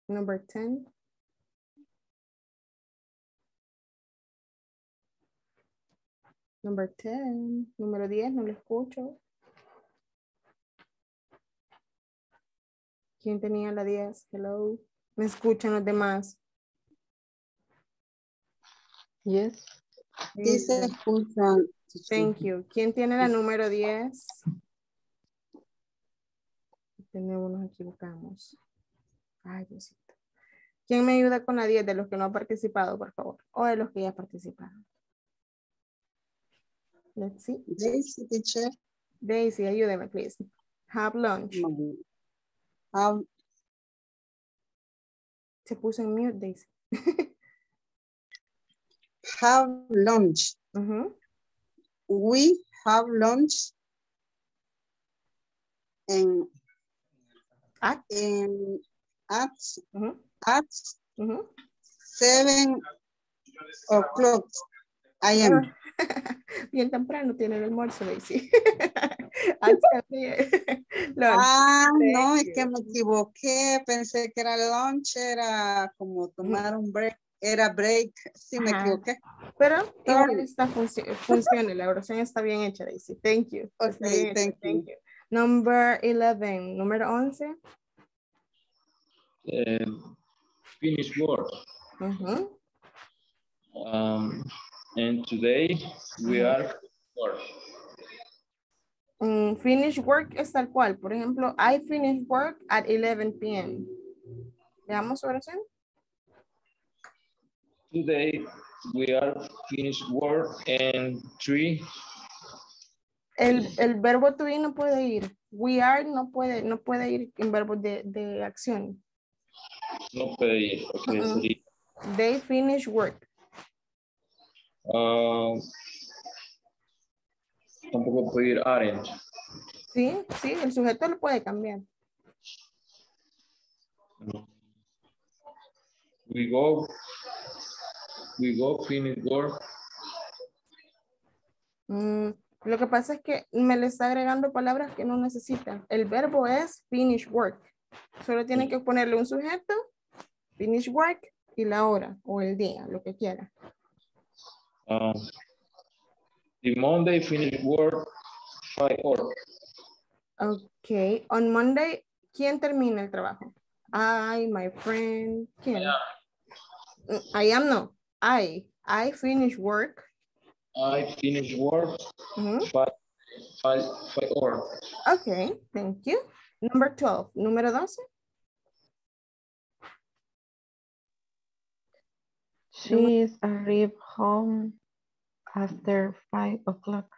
Number ten. Number ten, número diez, no lo escucho. ¿Quién tenía la diez? Hello. ¿Me escuchan los demás? Yes. Sí, se escuchan. Thank you. ¿Quién tiene la número diez? De nuevo nos equivocamos. Ay, Diosito. ¿Quién me ayuda con la diez de los que no han participado, por favor? O de los que ya participaron. Let's see. Daisy, teacher. Daisy, ayúdeme, please. Have lunch. Have... Se puso en mute, Daisy. Have lunch. Uh-huh. We have lunch and at and at mm-hmm. at mm-hmm. seven o'clock. I am bien temprano tiene el almuerzo, Daisy. Ah, no, es que me equivoqué. Pensé que era lunch, era como tomar un break. Era break, si sí, me equivoqué. Pero igual esta func funciona, la oración está bien hecha, Daisy. Thank you. Okay, thank, hecha, you. thank you. Number eleven, número once. Um, finish work. Uh-huh. um, and today we are work. Um, finish work es tal cual. Por ejemplo, I finish work at eleven P M Veamos oración. Today we are finished work and three. El, el verbo to be no puede ir. We are no puede, no puede ir en verbo de, de acción. No puede ir. Okay, uh-uh. Three. They finish work. Uh, tampoco puede ir aren't. Sí, sí, el sujeto lo puede cambiar. We go. We go finish work. Mm, lo que pasa es que me le está agregando palabras que no necesitan. El verbo es finish work. Solo tiene que ponerle un sujeto, finish work y la hora o el día, lo que quiera. Um, the Monday finish work five hours. Okay. On Monday, ¿quién termina el trabajo? I, my friend. ¿Quién? Yeah. I am no. I, I finish work. I finish work. Mm-hmm. five, five, five hours. Okay, thank you. Number twelve, número doce. She arrived home after five o'clock.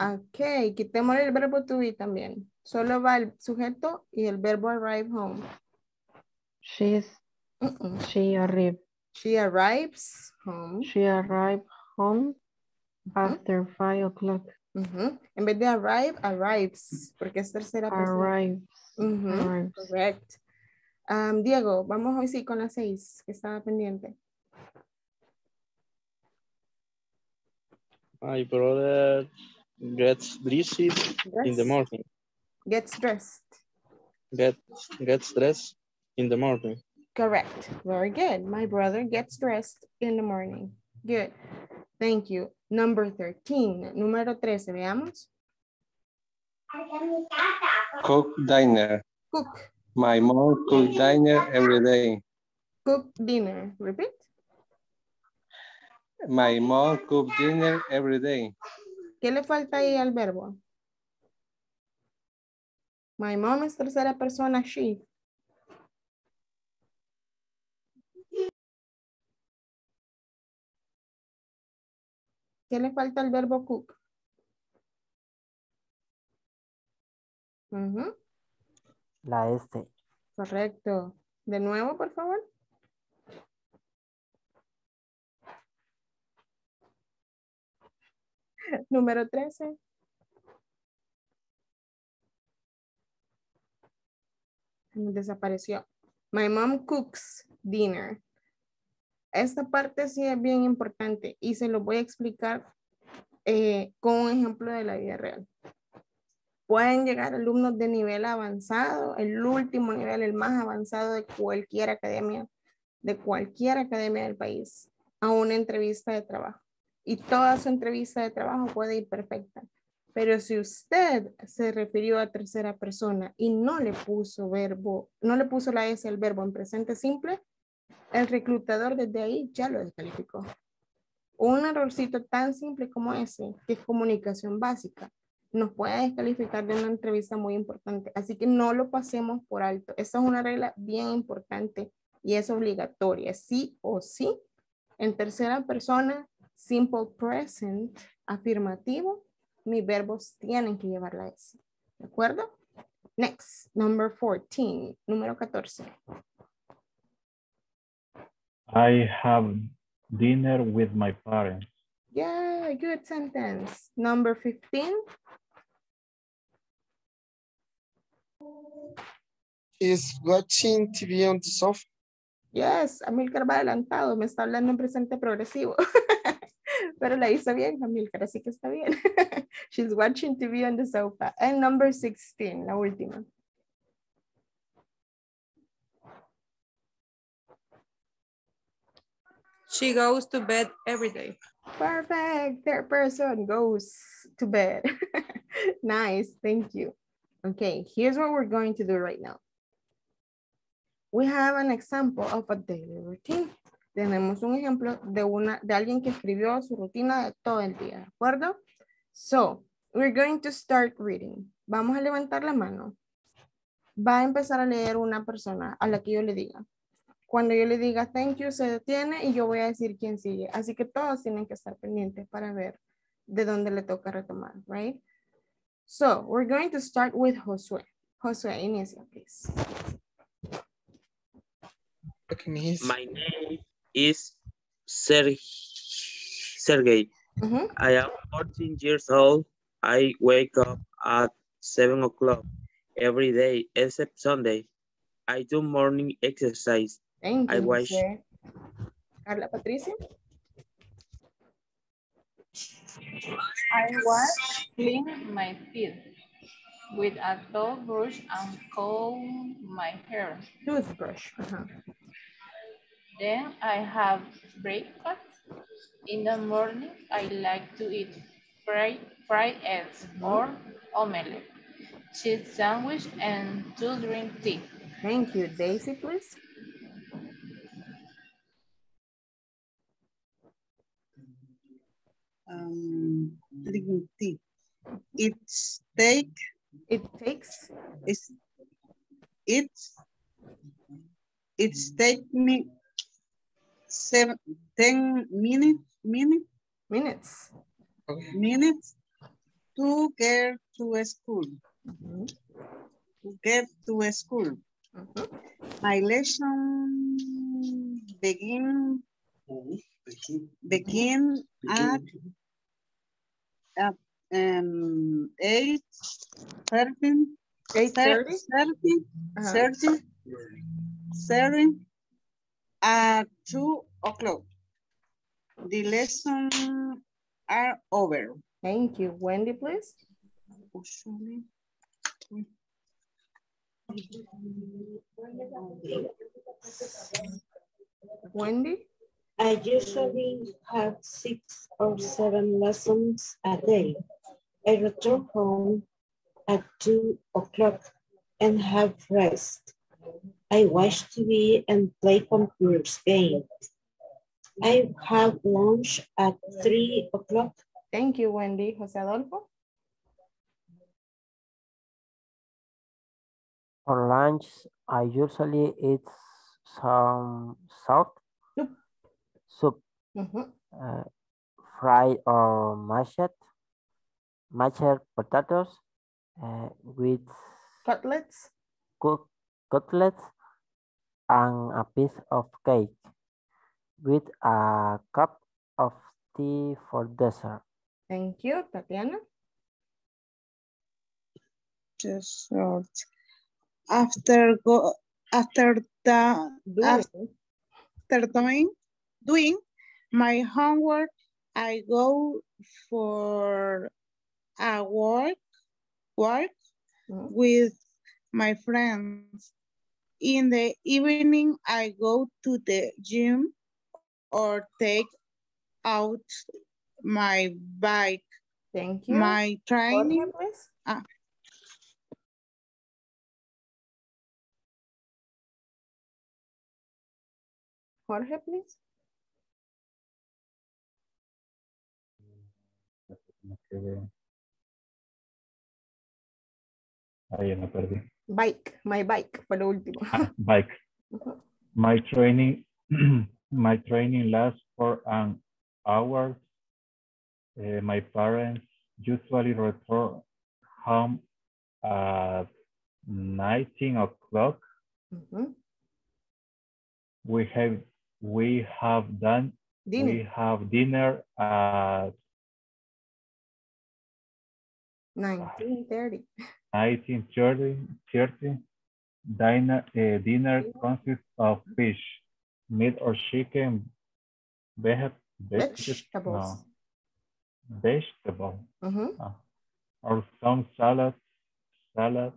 Okay, quitemos el verbo to be también. Solo va el sujeto y el verbo arrive home. She's, uh-uh. She arrived. She arrives home. She arrived home uh-huh. after five o'clock. Uh-huh. En vez de arrive, arrives. Porque es tercera arrives. persona. Uh-huh. Arrives. Correct. Um, Diego, vamos hoy sí con las seis, que estaba pendiente. My brother gets dressed Dress? in the morning. Gets dressed. Get, gets dressed in the morning. Correct. Very good. My brother gets dressed in the morning. Good. Thank you. Number thirteen. Número trece, veamos. Cook dinner. Cook. My mom cooks dinner every day. Cook dinner. Repeat. My mom cooks dinner every day. ¿Qué le falta ahí al verbo? My mom es tercera persona, she. ¿Qué le falta al verbo cook? Uh-huh. La este. Correcto. De nuevo, por favor. Número trece. Desapareció. My mom cooks dinner. Esta parte sí es bien importante y se lo voy a explicar eh, con un ejemplo de la vida real. Pueden llegar alumnos de nivel avanzado, el último nivel, el más avanzado de cualquier academia, de cualquier academia del país, a una entrevista de trabajo. Y toda su entrevista de trabajo puede ir perfecta. Pero si usted se refirió a tercera persona y no le puso verbo, no le puso la S al verbo en presente simple, el reclutador desde ahí ya lo descalificó. Un errorcito tan simple como ese, que es comunicación básica, nos puede descalificar de una entrevista muy importante. Así que no lo pasemos por alto. Esa es una regla bien importante y es obligatoria. Sí o sí, en tercera persona, simple present, afirmativo, mis verbos tienen que llevar la S. ¿De acuerdo? Next, number fourteen, número catorce. I have dinner with my parents. Yeah, good sentence. Number fifteen. Is watching T V on the sofa. Yes, Amilcar va adelantado, me está hablando en presente progresivo. Pero la hizo bien, Amilcar, así que está bien. She's watching T V on the sofa. And number sixteen, la última. She goes to bed every day. Perfect, third person goes to bed. Nice, thank you. Okay, here's what we're going to do right now. We have an example of a daily routine. Tenemos un ejemplo de, una, de alguien que escribió su rutina de todo el día, ¿de acuerdo? So, we're going to start reading. Vamos a levantar la mano. Va a empezar a leer una persona a la que yo le diga. Cuando yo le diga thank you, se detiene y yo voy a decir quién sigue. Así que todos tienen que estar pendientes para ver de dónde le toca retomar, right? So, we're going to start with Josué. Josué, inicia, please. My name is Sergey. Sergey. Mm-hmm. I am fourteen years old. I wake up at seven o'clock every day, except Sunday. I do morning exercise. Thank I you, watch. Sir. Carla Patricia. I wash, clean my feet with a toothbrush and comb my hair. Toothbrush. Uh-huh. Then I have breakfast. In the morning, I like to eat fried, fried eggs or omelette, cheese sandwich, and to drink tea. Thank you. Daisy, please. Um, drinking tea. It takes. It takes. It's. It's. It's take me. Seven, ten minute, minute, minutes okay. minutes to get to school. Mm-hmm. To get to school. Mm-hmm. My lesson begin begin at, at um, eight thirty eight thirty thirty thirty thirty. At two o'clock, the lessons are over. Thank you. Wendy, please. Wendy? I usually have six or seven lessons a day. I return home at two o'clock and have rest. I watch T V and play computer games. I have lunch at three o'clock. Thank you, Wendy. Jose Adolfo? For lunch, I usually eat some soup, soup, soup mm-hmm. uh, fried or mashed, mashed potatoes uh, with cutlets, cook, cutlets, and a piece of cake with a cup of tea for dessert. Thank you, Tatiana. Dessert. After go after the doing. after doing doing my homework, I go for a walk walk mm-hmm. with my friends. In the evening, I go to the gym or take out my bike. Thank you. My training. Jorge, please. Ahí me perdí. Bike, my bike, por lo último. Ah, bike. Uh-huh. My training, my training lasts for an hour. Uh, my parents usually return home at nineteen o'clock. Uh-huh. We have. We have done. Dinner. We have dinner at nineteen thirty. Nineteen thirty. Thirty. Dinner. Uh, dinner consists of fish, meat or chicken, veg vegetables, no. vegetable, mm-hmm. uh, or some salad, salad,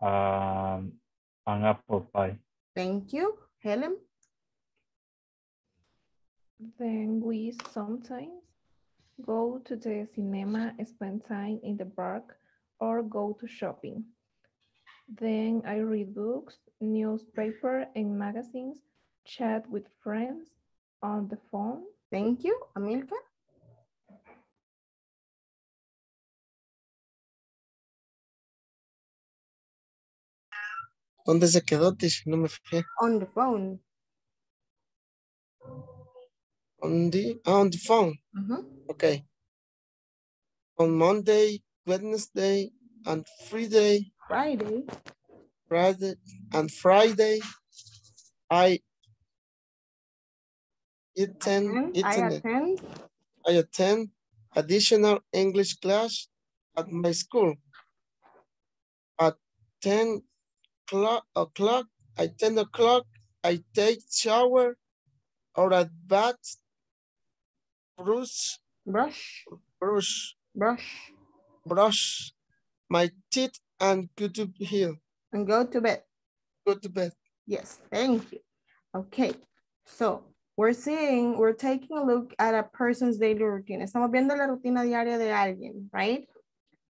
um, and apple pie. Thank you, Helen. Then we sometimes go to the cinema, spend time in the park, or go to shopping. Then I read books, newspaper, and magazines, chat with friends on the phone. Thank you, Amilcar. ¿Dónde se quedó, Tish? No me fijé. On the phone. On the, on the phone, mm-hmm. okay. On Monday, Wednesday, and Friday, Friday, Friday, and Friday, I attend, I attend, I attend, I attend additional English class at my school. At ten o'clock, at ten o'clock, I take shower or at bath. Brush, brush, brush, brush, brush my teeth and go to bed. And go to bed. Go to bed. Yes, thank you. Okay, so we're seeing, we're taking a look at a person's daily routine. Estamos viendo la rutina diaria de alguien, right?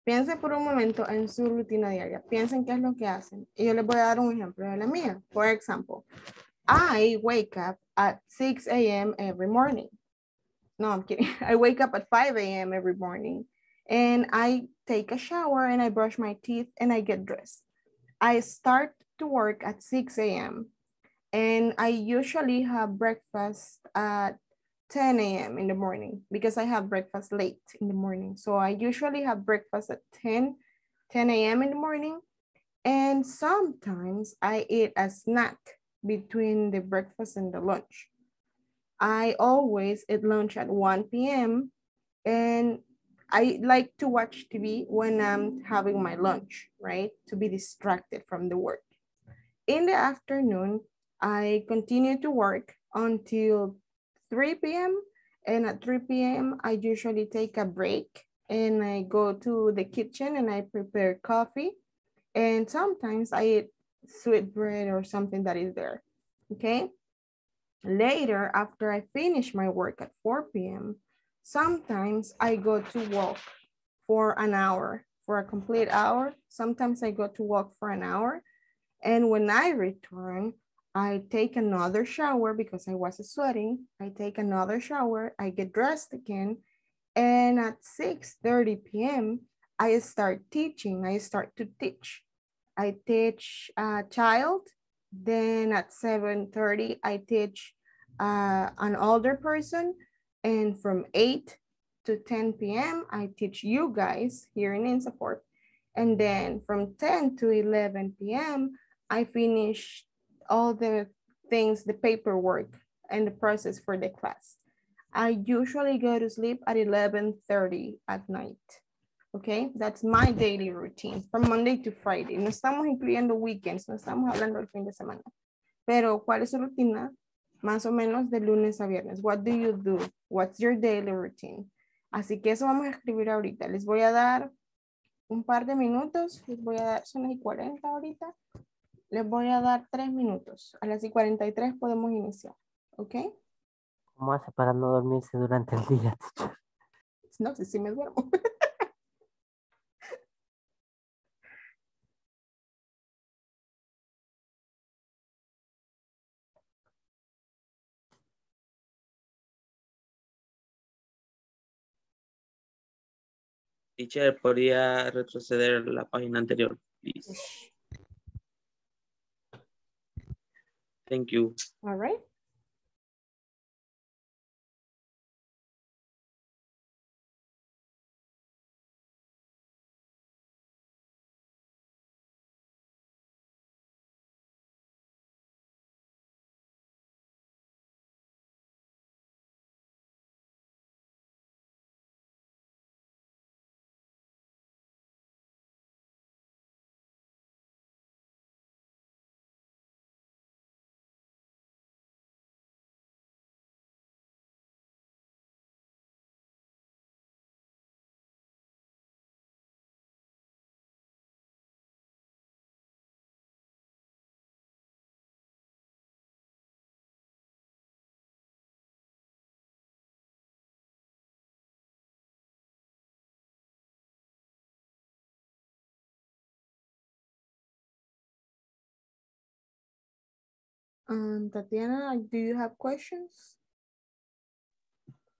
Piensen por un momento en su rutina diaria. Piensen qué es lo que hacen. Y yo les voy a dar un ejemplo de la mía. For example, I wake up at six a m every morning. No, I'm kidding. I wake up at five a m every morning and I take a shower and I brush my teeth and I get dressed. I start to work at six a m and I usually have breakfast at ten a m in the morning because I have breakfast late in the morning. So I usually have breakfast at ten a m in the morning, and sometimes I eat a snack between the breakfast and the lunch. I always eat lunch at one p m and I like to watch T V when I'm having my lunch, right? To be distracted from the work. In the afternoon, I continue to work until three p m and at three p m I usually take a break and I go to the kitchen and I prepare coffee, and sometimes I eat sweet bread or something that is there, okay? Later, after I finish my work at four p m, sometimes I go to walk for an hour, for a complete hour. Sometimes I go to walk for an hour. And when I return, I take another shower because I was sweating. I take another shower, I get dressed again. And at six thirty p m, I start teaching. I start to teach. I teach a child. Then at seven thirty, I teach uh, an older person. And from eight to ten p m, I teach you guys here in INSAFORP. And then from ten to eleven p m, I finish all the things, the paperwork and the process for the class. I usually go to sleep at eleven thirty at night. Okay, that's my daily routine from Monday to Friday. No estamos incluyendo weekends, no estamos hablando del fin de semana. Pero, ¿cuál es su rutina? Más o menos de lunes a viernes. What do you do? What's your daily routine? Así que eso vamos a escribir ahorita. Les voy a dar un par de minutos. Les voy a dar, son las cuarenta ahorita. Les voy a dar tres minutos. A las cuarenta y tres podemos iniciar. ¿Ok? ¿Cómo hace para no dormirse durante el día? No sé si me duermo. Teacher, ¿podría retroceder la página anterior, please? Thank you. All right. Um, Tatiana, do you have questions?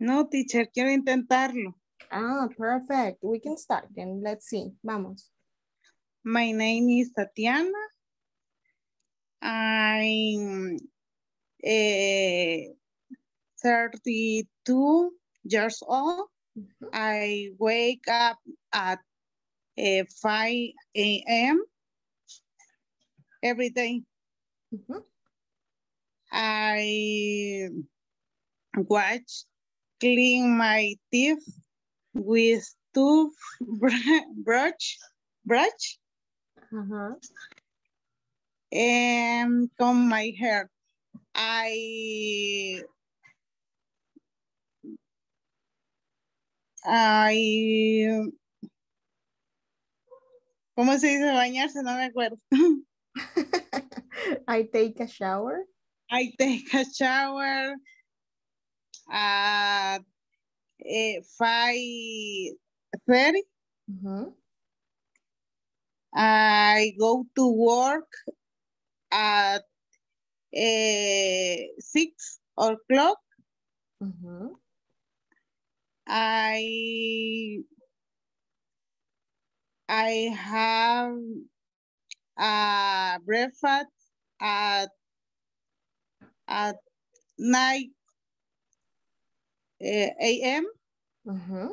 No, teacher, quiero intentarlo. Ah, perfect. We can start then. Let's see. Vamos. My name is Tatiana. I'm uh, thirty-two years old. Mm-hmm. I wake up at uh, five a m every day. Mm-hmm. I wash, clean my teeth with two brush, brush, uh-huh. and comb my hair. I I ¿Cómo se dice bañarse? No me acuerdo. I take a shower. I take a shower at five thirty. Mm-hmm. I go to work at six o'clock. Mm-hmm. I, I have a breakfast at at nine a m Mm-hmm.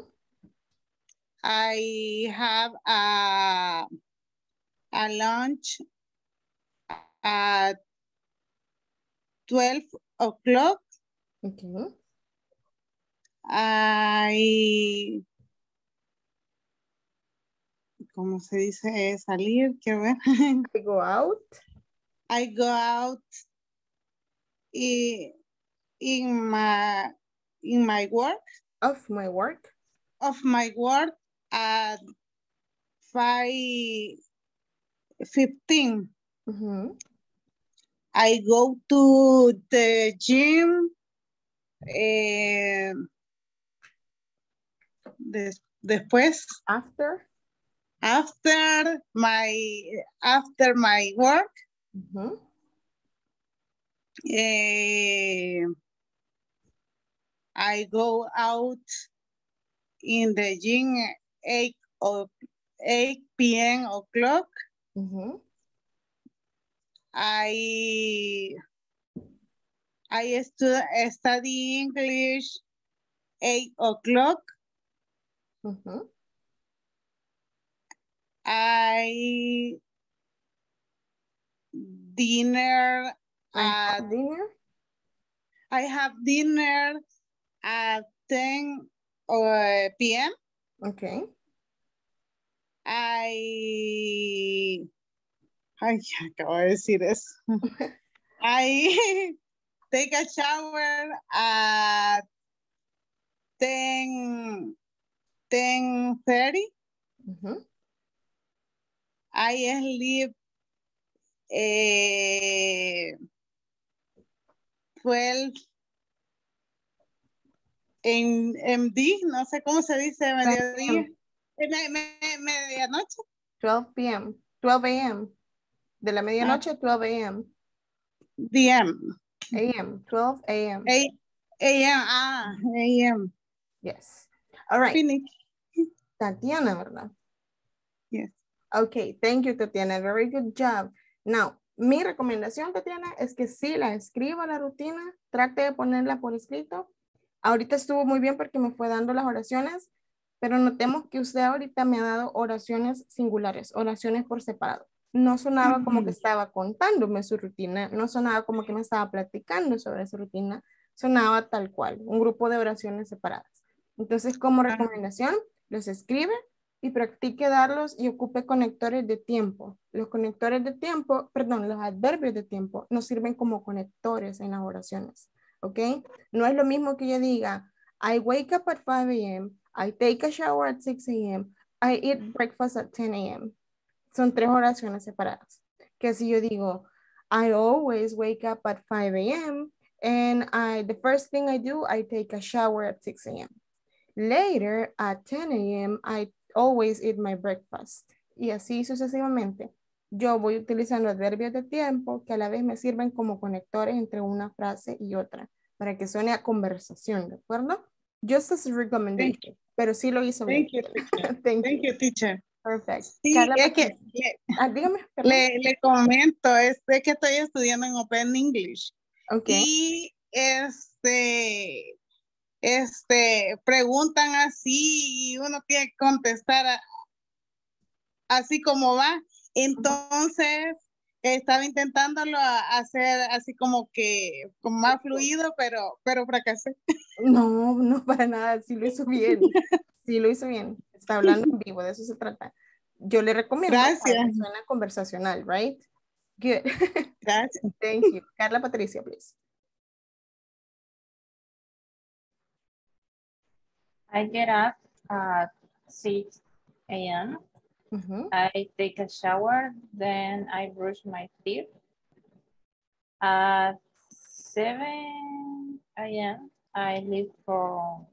I have a, a lunch at twelve o'clock. Okay. I, ¿cómo se dice salir? Quiero ver. I go out. I go out. In my in my work of my work of my work at five fifteen. Mm-hmm. I go to the gym. Um, des después. After. After my after my work. Mm-hmm. uh, I go out in the gym eight or eight p.m. o'clock. Mm-hmm. I I stu study English eight o'clock. Mm-hmm. I dinner at uh, dinner. I have dinner at ten uh, p.m. Okay. I ay, acabo de decir eso. I take a shower at ten ten thirty. Mm-hmm. I sleep uh, twelve en M D, no sé cómo se dice, mediodía. Me, me, medianoche. twelve p m twelve a m De la medianoche, twelve a m D M. A M, twelve a m A M, ah, A M. Yes. All right. Finish. Tatiana, ¿verdad? Yes. Okay, thank you, Tatiana. Very good job. Now, mi recomendación, Tatiana, es que si la escriba la rutina, trate de ponerla por escrito. Ahorita estuvo muy bien porque me fue dando las oraciones, pero notemos que usted ahorita me ha dado oraciones singulares, oraciones por separado. No sonaba como que estaba contándome su rutina, no sonaba como que me estaba platicando sobre su rutina, sonaba tal cual, un grupo de oraciones separadas. Entonces, como recomendación, los escribe y practique darlos y ocupe conectores de tiempo. Los conectores de tiempo, perdón, los adverbios de tiempo nos sirven como conectores en las oraciones, ¿ok? No es lo mismo que yo diga, I wake up at five a m, I take a shower at six a m, I eat breakfast at ten a m Son tres oraciones separadas. Que si yo digo, I always wake up at five a m and I, the first thing I do, I take a shower at six a m Later, at ten a m, I always eat my breakfast. Y así sucesivamente. Yo voy utilizando adverbios de tiempo que a la vez me sirven como conectores entre una frase y otra para que suene a conversación, ¿de acuerdo? Just as recommended, pero sí lo hizo bien. Thank you, Thank Thank you. you teacher. Perfecto. Sí, Carla, es que le, ah, dígame, le, le comento, es, es que estoy estudiando en Open English. Okay. Y este, este, preguntan así y uno tiene que contestar a, así como va. Entonces, estaba intentándolo hacer así como que como más fluido, pero, pero fracasé. No, no para nada, sí lo hizo bien. Sí lo hizo bien. Está hablando en vivo, de eso se trata. Yo le recomiendo. Gracias. Suena conversacional, right? Good. Gracias. Thank you. Carla Patricia, please. I get up at six a m Mm-hmm. I take a shower, then I brush my teeth. At seven a m I leave for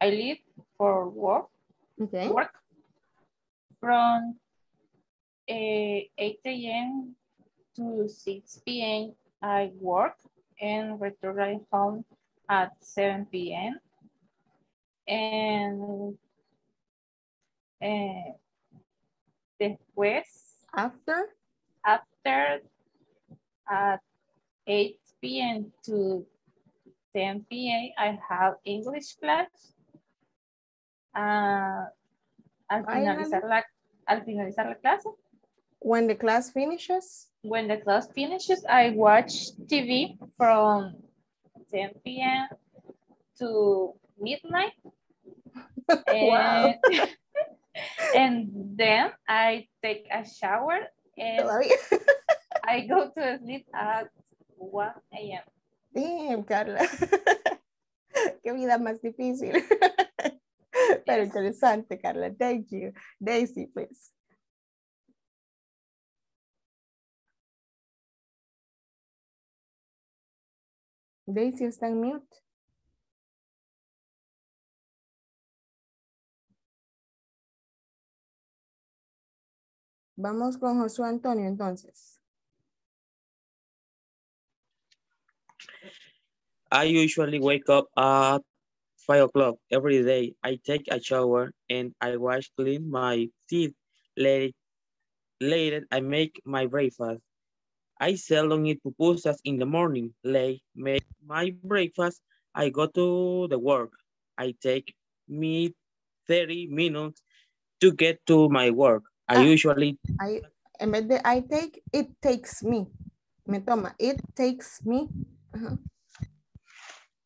I leave for work. Okay. Work from uh, eight a m to six p m I work and return home at seven p m and uh, después after after at eight p m to ten p m I have English class. Uh, al, finalizar la, al finalizar la clase. When the class finishes? When the class finishes, I watch T V from ten p m to midnight. And, and then I take a shower and I go to sleep at one a m Damn, Carla. Qué vida más difícil. Pero interesante, Carla. Thank you. Daisy, please. Daisy está en mute. Vamos con Josué Antonio entonces. I usually wake up at five o'clock every day. I take a shower and I wash clean my teeth. Later, later I make my breakfast. I seldom eat pupusas in the morning. Late make my breakfast. I go to the work. I take me thirty minutes to get to my work. I ah, usually I en vez de I take, it takes me. Me toma. It takes me. Uh-huh.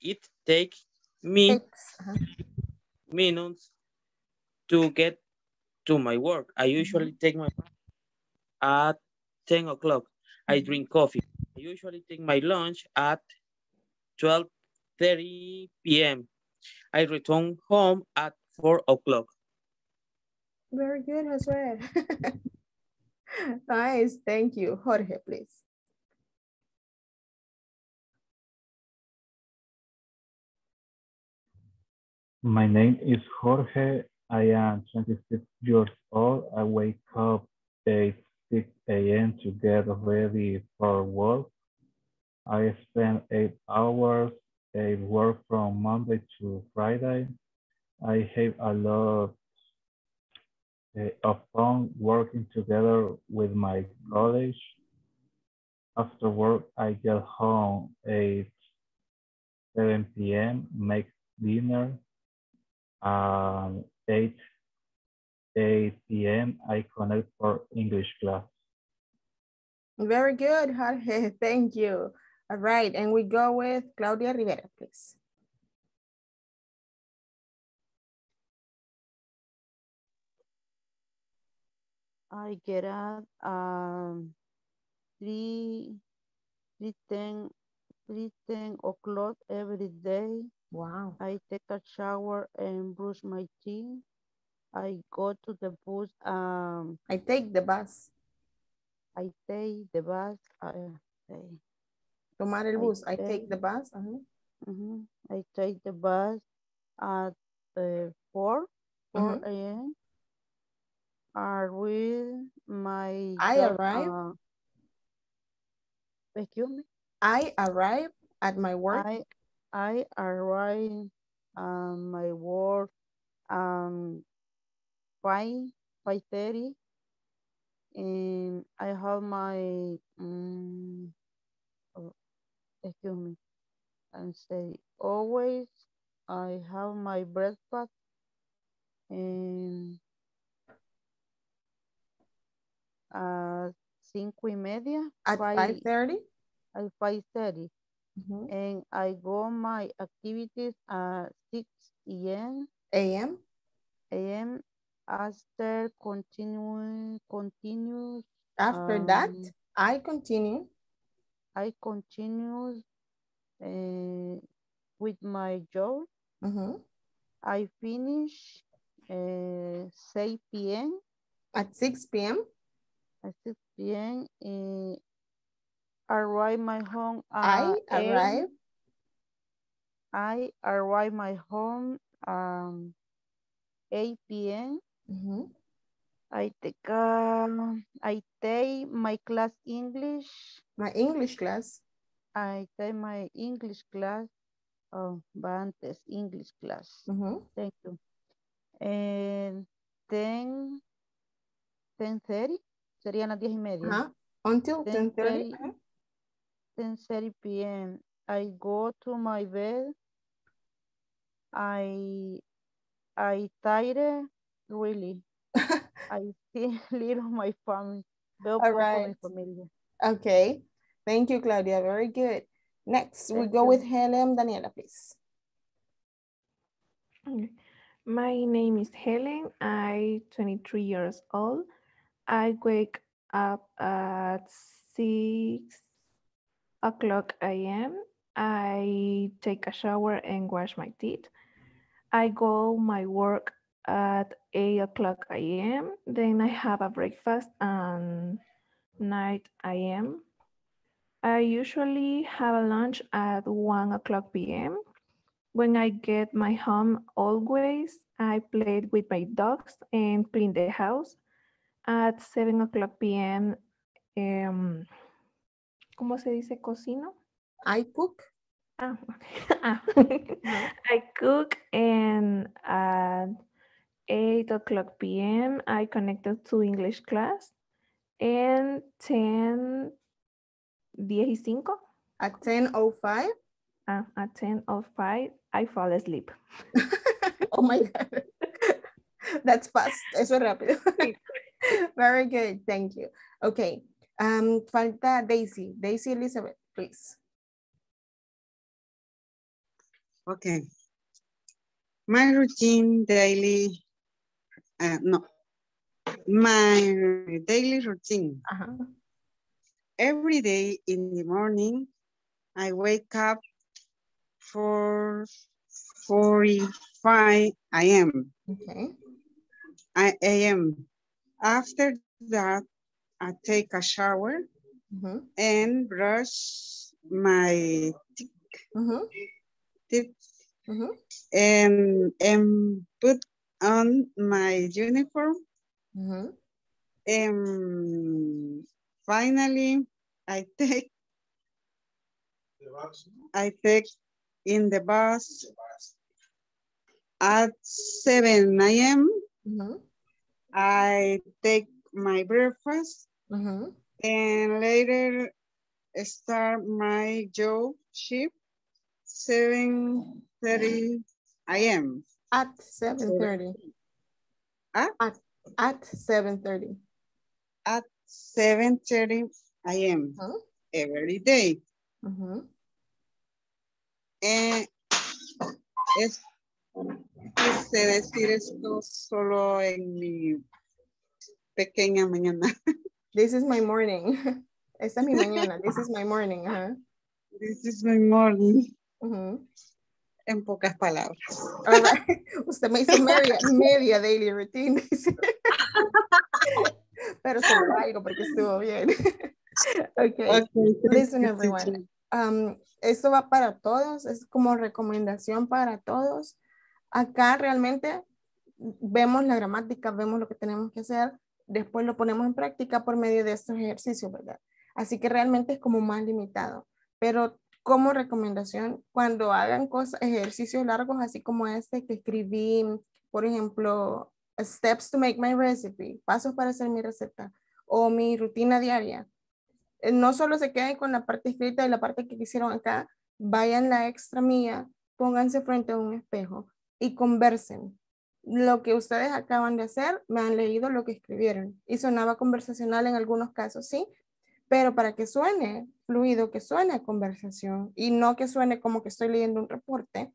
It takes me takes, uh-huh. minutes to get to my work. I usually take my at ten o'clock. I drink coffee. I usually take my lunch at twelve thirty p m I return home at four o'clock. Very good, Josué. Nice, thank you. Jorge, please. My name is Jorge. I am twenty-six years old. I wake up at six a m to get ready for work. I spend eight hours at work from Monday to Friday. I have a lot of fun working together with my college. After work, I get home at seven p m, make dinner. Um, eight p m I connect for English class. Very good, Jorge. Thank you. All right, and we go with Claudia Rivera, please. I get up um three three ten three ten o'clock every day. Wow. I take a shower and brush my teeth. I go to the bus. Um, I take the bus. I take the bus. I take. Tomar el bus. I, I take, take the bus. Uh-huh. Uh-huh. I take the bus at uh, four, four uh-huh. a m. I will my. I job, arrive. Uh, excuse me. I arrive at my work. I, I arrive at my work um five five thirty, and I have my um, oh, excuse me, and say always I have my breakfast and uh cinco y media at five thirty at five thirty. Mm-hmm. And I go my activities at six a m A M? A M after continuing continues after um, that I continue I continue uh, with my job. Mm-hmm. I finish uh, six p m at six p m at six p m in arrive my home. Uh, I arrive. I arrive my home um eight p m Mm-hmm. I take uh, I take my class English. My English class. I take my English class. Oh, antes English class. Mm-hmm. Thank you. And ten ten thirty serían las diez y media. Uh-huh. Until ten thirty. ten thirty p m I go to my bed. I I tired really. I see little my family. All right. Familia. Okay. Thank you, Claudia. Very good. Next, Thank we go you. with Helen Daniela, please. My name is Helen. I'm twenty-three years old. I wake up at six o'clock a m I take a shower and wash my teeth. I go my work at eight o'clock a m Then I have a breakfast at nine a m I usually have a lunch at one o'clock p m When I get my home, always I played with my dogs and clean the house. At seven o'clock p m, um, ¿cómo se dice cocino? I cook. Ah, okay. I cook, and at eight o'clock p m, I connected to English class, and ten, diez y cinco. At ten oh five. Uh, at ten oh five, I fall asleep. Oh my God. That's fast. Eso es rápido. Very good. Thank you. Okay. Um, falta Daisy. Daisy Elizabeth, please. Okay. My routine daily, uh, no, my daily routine. Uh-huh. Every day in the morning, I wake up for four forty-five a m Okay. I a m After that, I take a shower mm-hmm. and brush my teeth, mm-hmm. teeth mm-hmm. and, and put on my uniform. Mm-hmm. And finally, I take I take in the bus at seven a m Mm-hmm. I take my breakfast mm-hmm. and later start my job shift seven thirty a m At seven thirty. Huh? At, at seven thirty. At seven thirty a m Huh? Every day. Mm-hmm. Eh, es quise decir esto solo en mi pequeña mañana. This is my morning. Esta es mi mañana. This is my morning. Huh? This is my morning. Mm-hmm. En pocas palabras. All right. Usted me hizo media, media daily routine. Pero solo algo porque estuvo bien. Okay. Okay. Listen everyone. Um, esto va para todos, es como recomendación para todos. Acá realmente vemos la gramática, vemos lo que tenemos que hacer, después lo ponemos en práctica por medio de estos ejercicios, ¿verdad? Así que realmente es como más limitado, pero como recomendación, cuando hagan cosas, ejercicios largos, así como este que escribí, por ejemplo, steps to make my recipe, pasos para hacer mi receta, o mi rutina diaria, no solo se queden con la parte escrita y la parte que hicieron acá, vayan la extra milla, pónganse frente a un espejo y conversen. Lo que ustedes acaban de hacer, me han leído lo que escribieron y sonaba conversacional en algunos casos, sí, pero para que suene fluido, que suene a conversación y no que suene como que estoy leyendo un reporte,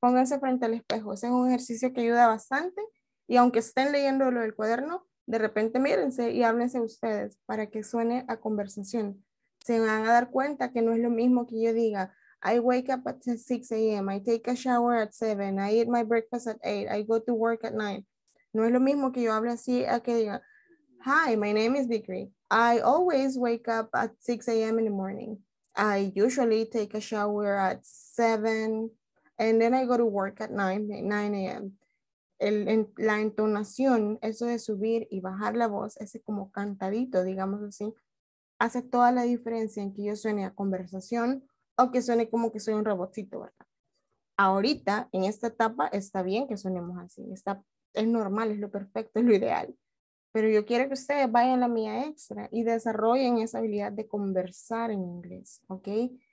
pónganse frente al espejo. Ese es un ejercicio que ayuda bastante y aunque estén leyendo lo del cuaderno, de repente mírense y háblense ustedes para que suene a conversación. Se van a dar cuenta que no es lo mismo que yo diga, I wake up at six a m, I take a shower at seven, I eat my breakfast at eight, I go to work at nine. No es lo mismo que yo hable así a que diga, hi, my name is Vickery. I always wake up at six a m in the morning. I usually take a shower at seven and then I go to work at nine, nine a m El, en, la entonación, eso de subir y bajar la voz, ese como cantadito, digamos así, hace toda la diferencia en que yo suene a conversación o que suene como que soy un robotcito, ¿verdad? Ahorita, en esta etapa, está bien que sonemos así, está, es normal, es lo perfecto, es lo ideal. Pero yo quiero que ustedes vayan a la mía extra y desarrollen esa habilidad de conversar en inglés, ¿ok?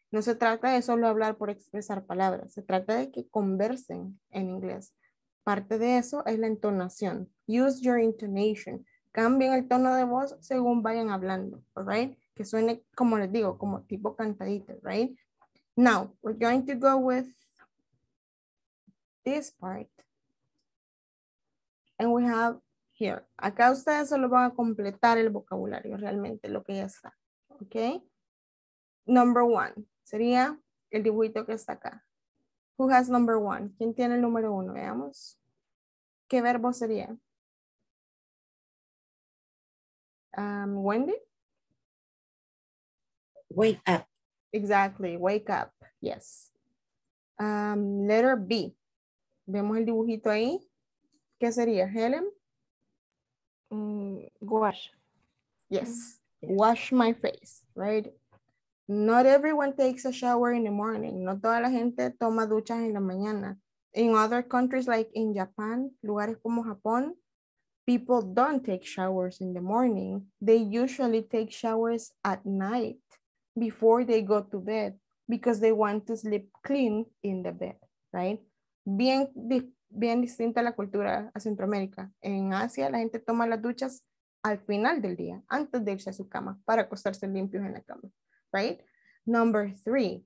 No se trata de solo hablar por expresar palabras, se trata de que conversen en inglés. Parte de eso es la entonación. Use your intonation. Cambien el tono de voz según vayan hablando, all right? Que suene, como les digo, como tipo cantadito, right? Now, we're going to go with this part. And we have here. Acá ustedes solo van a completar el vocabulario, realmente, lo que ya está, ok? Number one sería el dibujito que está acá. Who has number one? ¿Quién tiene el número uno? Veamos. ¿Qué verbo sería? Um, Wendy? Wake up. Exactly, wake up, yes. Um, letter B. Vemos el dibujito ahí. ¿Qué sería, Helen? Mm, wash. Yes, mm-hmm. Wash my face, right? Not everyone takes a shower in the morning. No toda la gente toma duchas en la mañana. In other countries, like in Japan, lugares como Japón, people don't take showers in the morning. They usually take showers at night before they go to bed because they want to sleep clean in the bed, right? Bien, bien distinta la cultura a Centroamérica. En Asia, la gente toma las duchas al final del día, antes de irse a su cama, para acostarse limpios en la cama, right? Number three.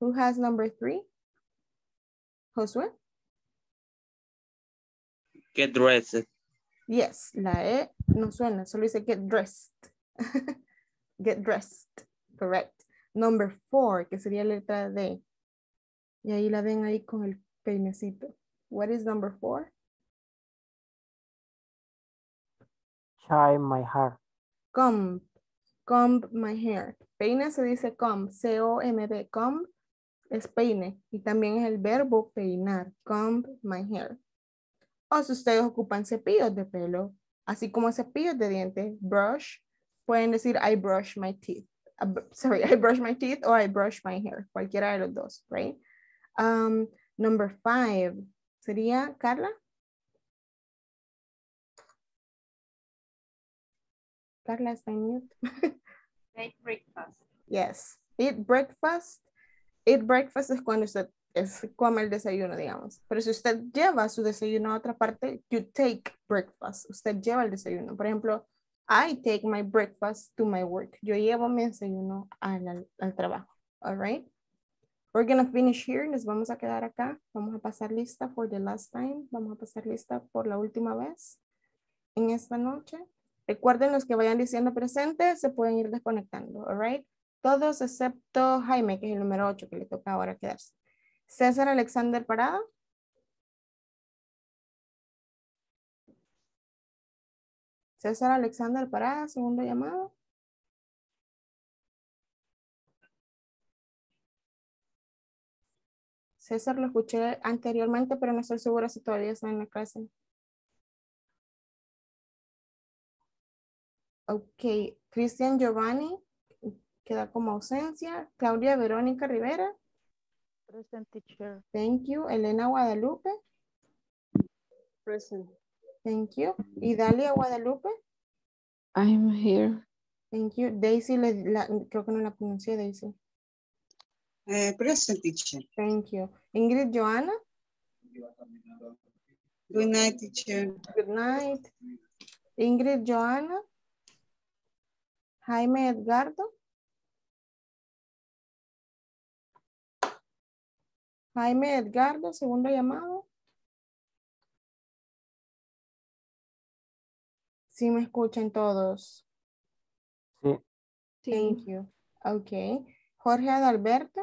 Who has number three? Josué? Get dressed. Yes, la E no suena, solo dice get dressed. Get dressed, correct. Number four, que sería letra D. Y ahí la ven ahí con el peinecito. What is number four? Comb my hair. Comb. Comb my hair. Peine se dice comb. C O M B. Comb es peine. Y también es el verbo peinar. Comb my hair. O si ustedes ocupan cepillos de pelo, así como cepillos de dientes, brush, pueden decir I brush my teeth. Uh, sorry, I brush my teeth or I brush my hair. Cualquiera de los dos, right? Um, number five. ¿Sería Carla? Carla está en mute. Eat breakfast. Yes. Eat breakfast. Eat breakfast es cuando usted es, come el desayuno, digamos. Pero si usted lleva su desayuno a otra parte, you take breakfast. Usted lleva el desayuno. Por ejemplo, I take my breakfast to my work. Yo llevo mi desayuno al, al trabajo. All right? We're going to finish here. Nos vamos a quedar acá. Vamos a pasar lista for the last time. Vamos a pasar lista por la última vez en esta noche. Recuerden, los que vayan diciendo presente se pueden ir desconectando, all right? Todos excepto Jaime, que es el número ocho, que le toca ahora quedarse. César Alexander Parada. César Alexander Parada, segundo llamado. César lo escuché anteriormente, pero no estoy segura si todavía está en la clase. Ok, Cristian Giovanni, queda como ausencia. Claudia Verónica Rivera. Present, teacher. Thank you. Elena Guadalupe. Present. Thank you. Idalia Guadalupe. I'm here. Thank you. Daisy, le, la, creo que no la pronuncié, Daisy. Uh, present, teacher. Thank you. Ingrid Joana. Good night, teacher. Good night. Ingrid Joana. Jaime Edgardo. Jaime Edgardo, segundo llamado. Sí me escuchan todos. Sí. Thank you. Okay. Jorge Adalberto.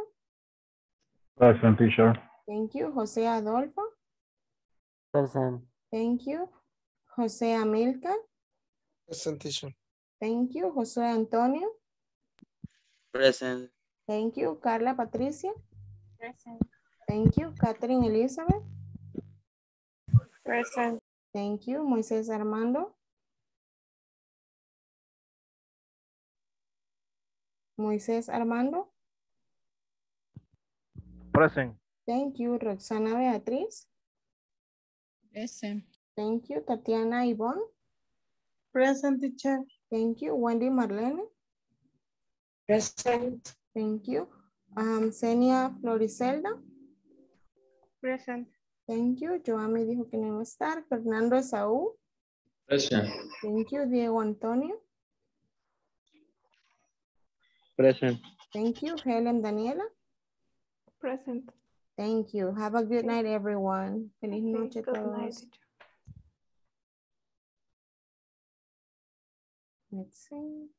Present, teacher. Thank you. José Adolfo. Present. Thank you. José Amilcar. Present, teacher. Thank you. José Antonio. Present. Thank you. Carla Patricia. Present. Thank you. Catherine Elizabeth. Present. Thank you. Moisés Armando. Moisés Armando. Present. Thank you. Roxana Beatriz. Present. Thank you. Tatiana Ivonne. Present, teacher. Thank you. Wendy Marlene. Present. Thank you. Um, Senia Floriselda. Present. Thank you. Joami dijo que no iba a estar. Fernando Esaú. Present. Thank you. Diego Antonio. Present. Thank you. Helen Daniela. Present. Thank you. Have a good night, everyone. Feliz noche a todos. Let's see.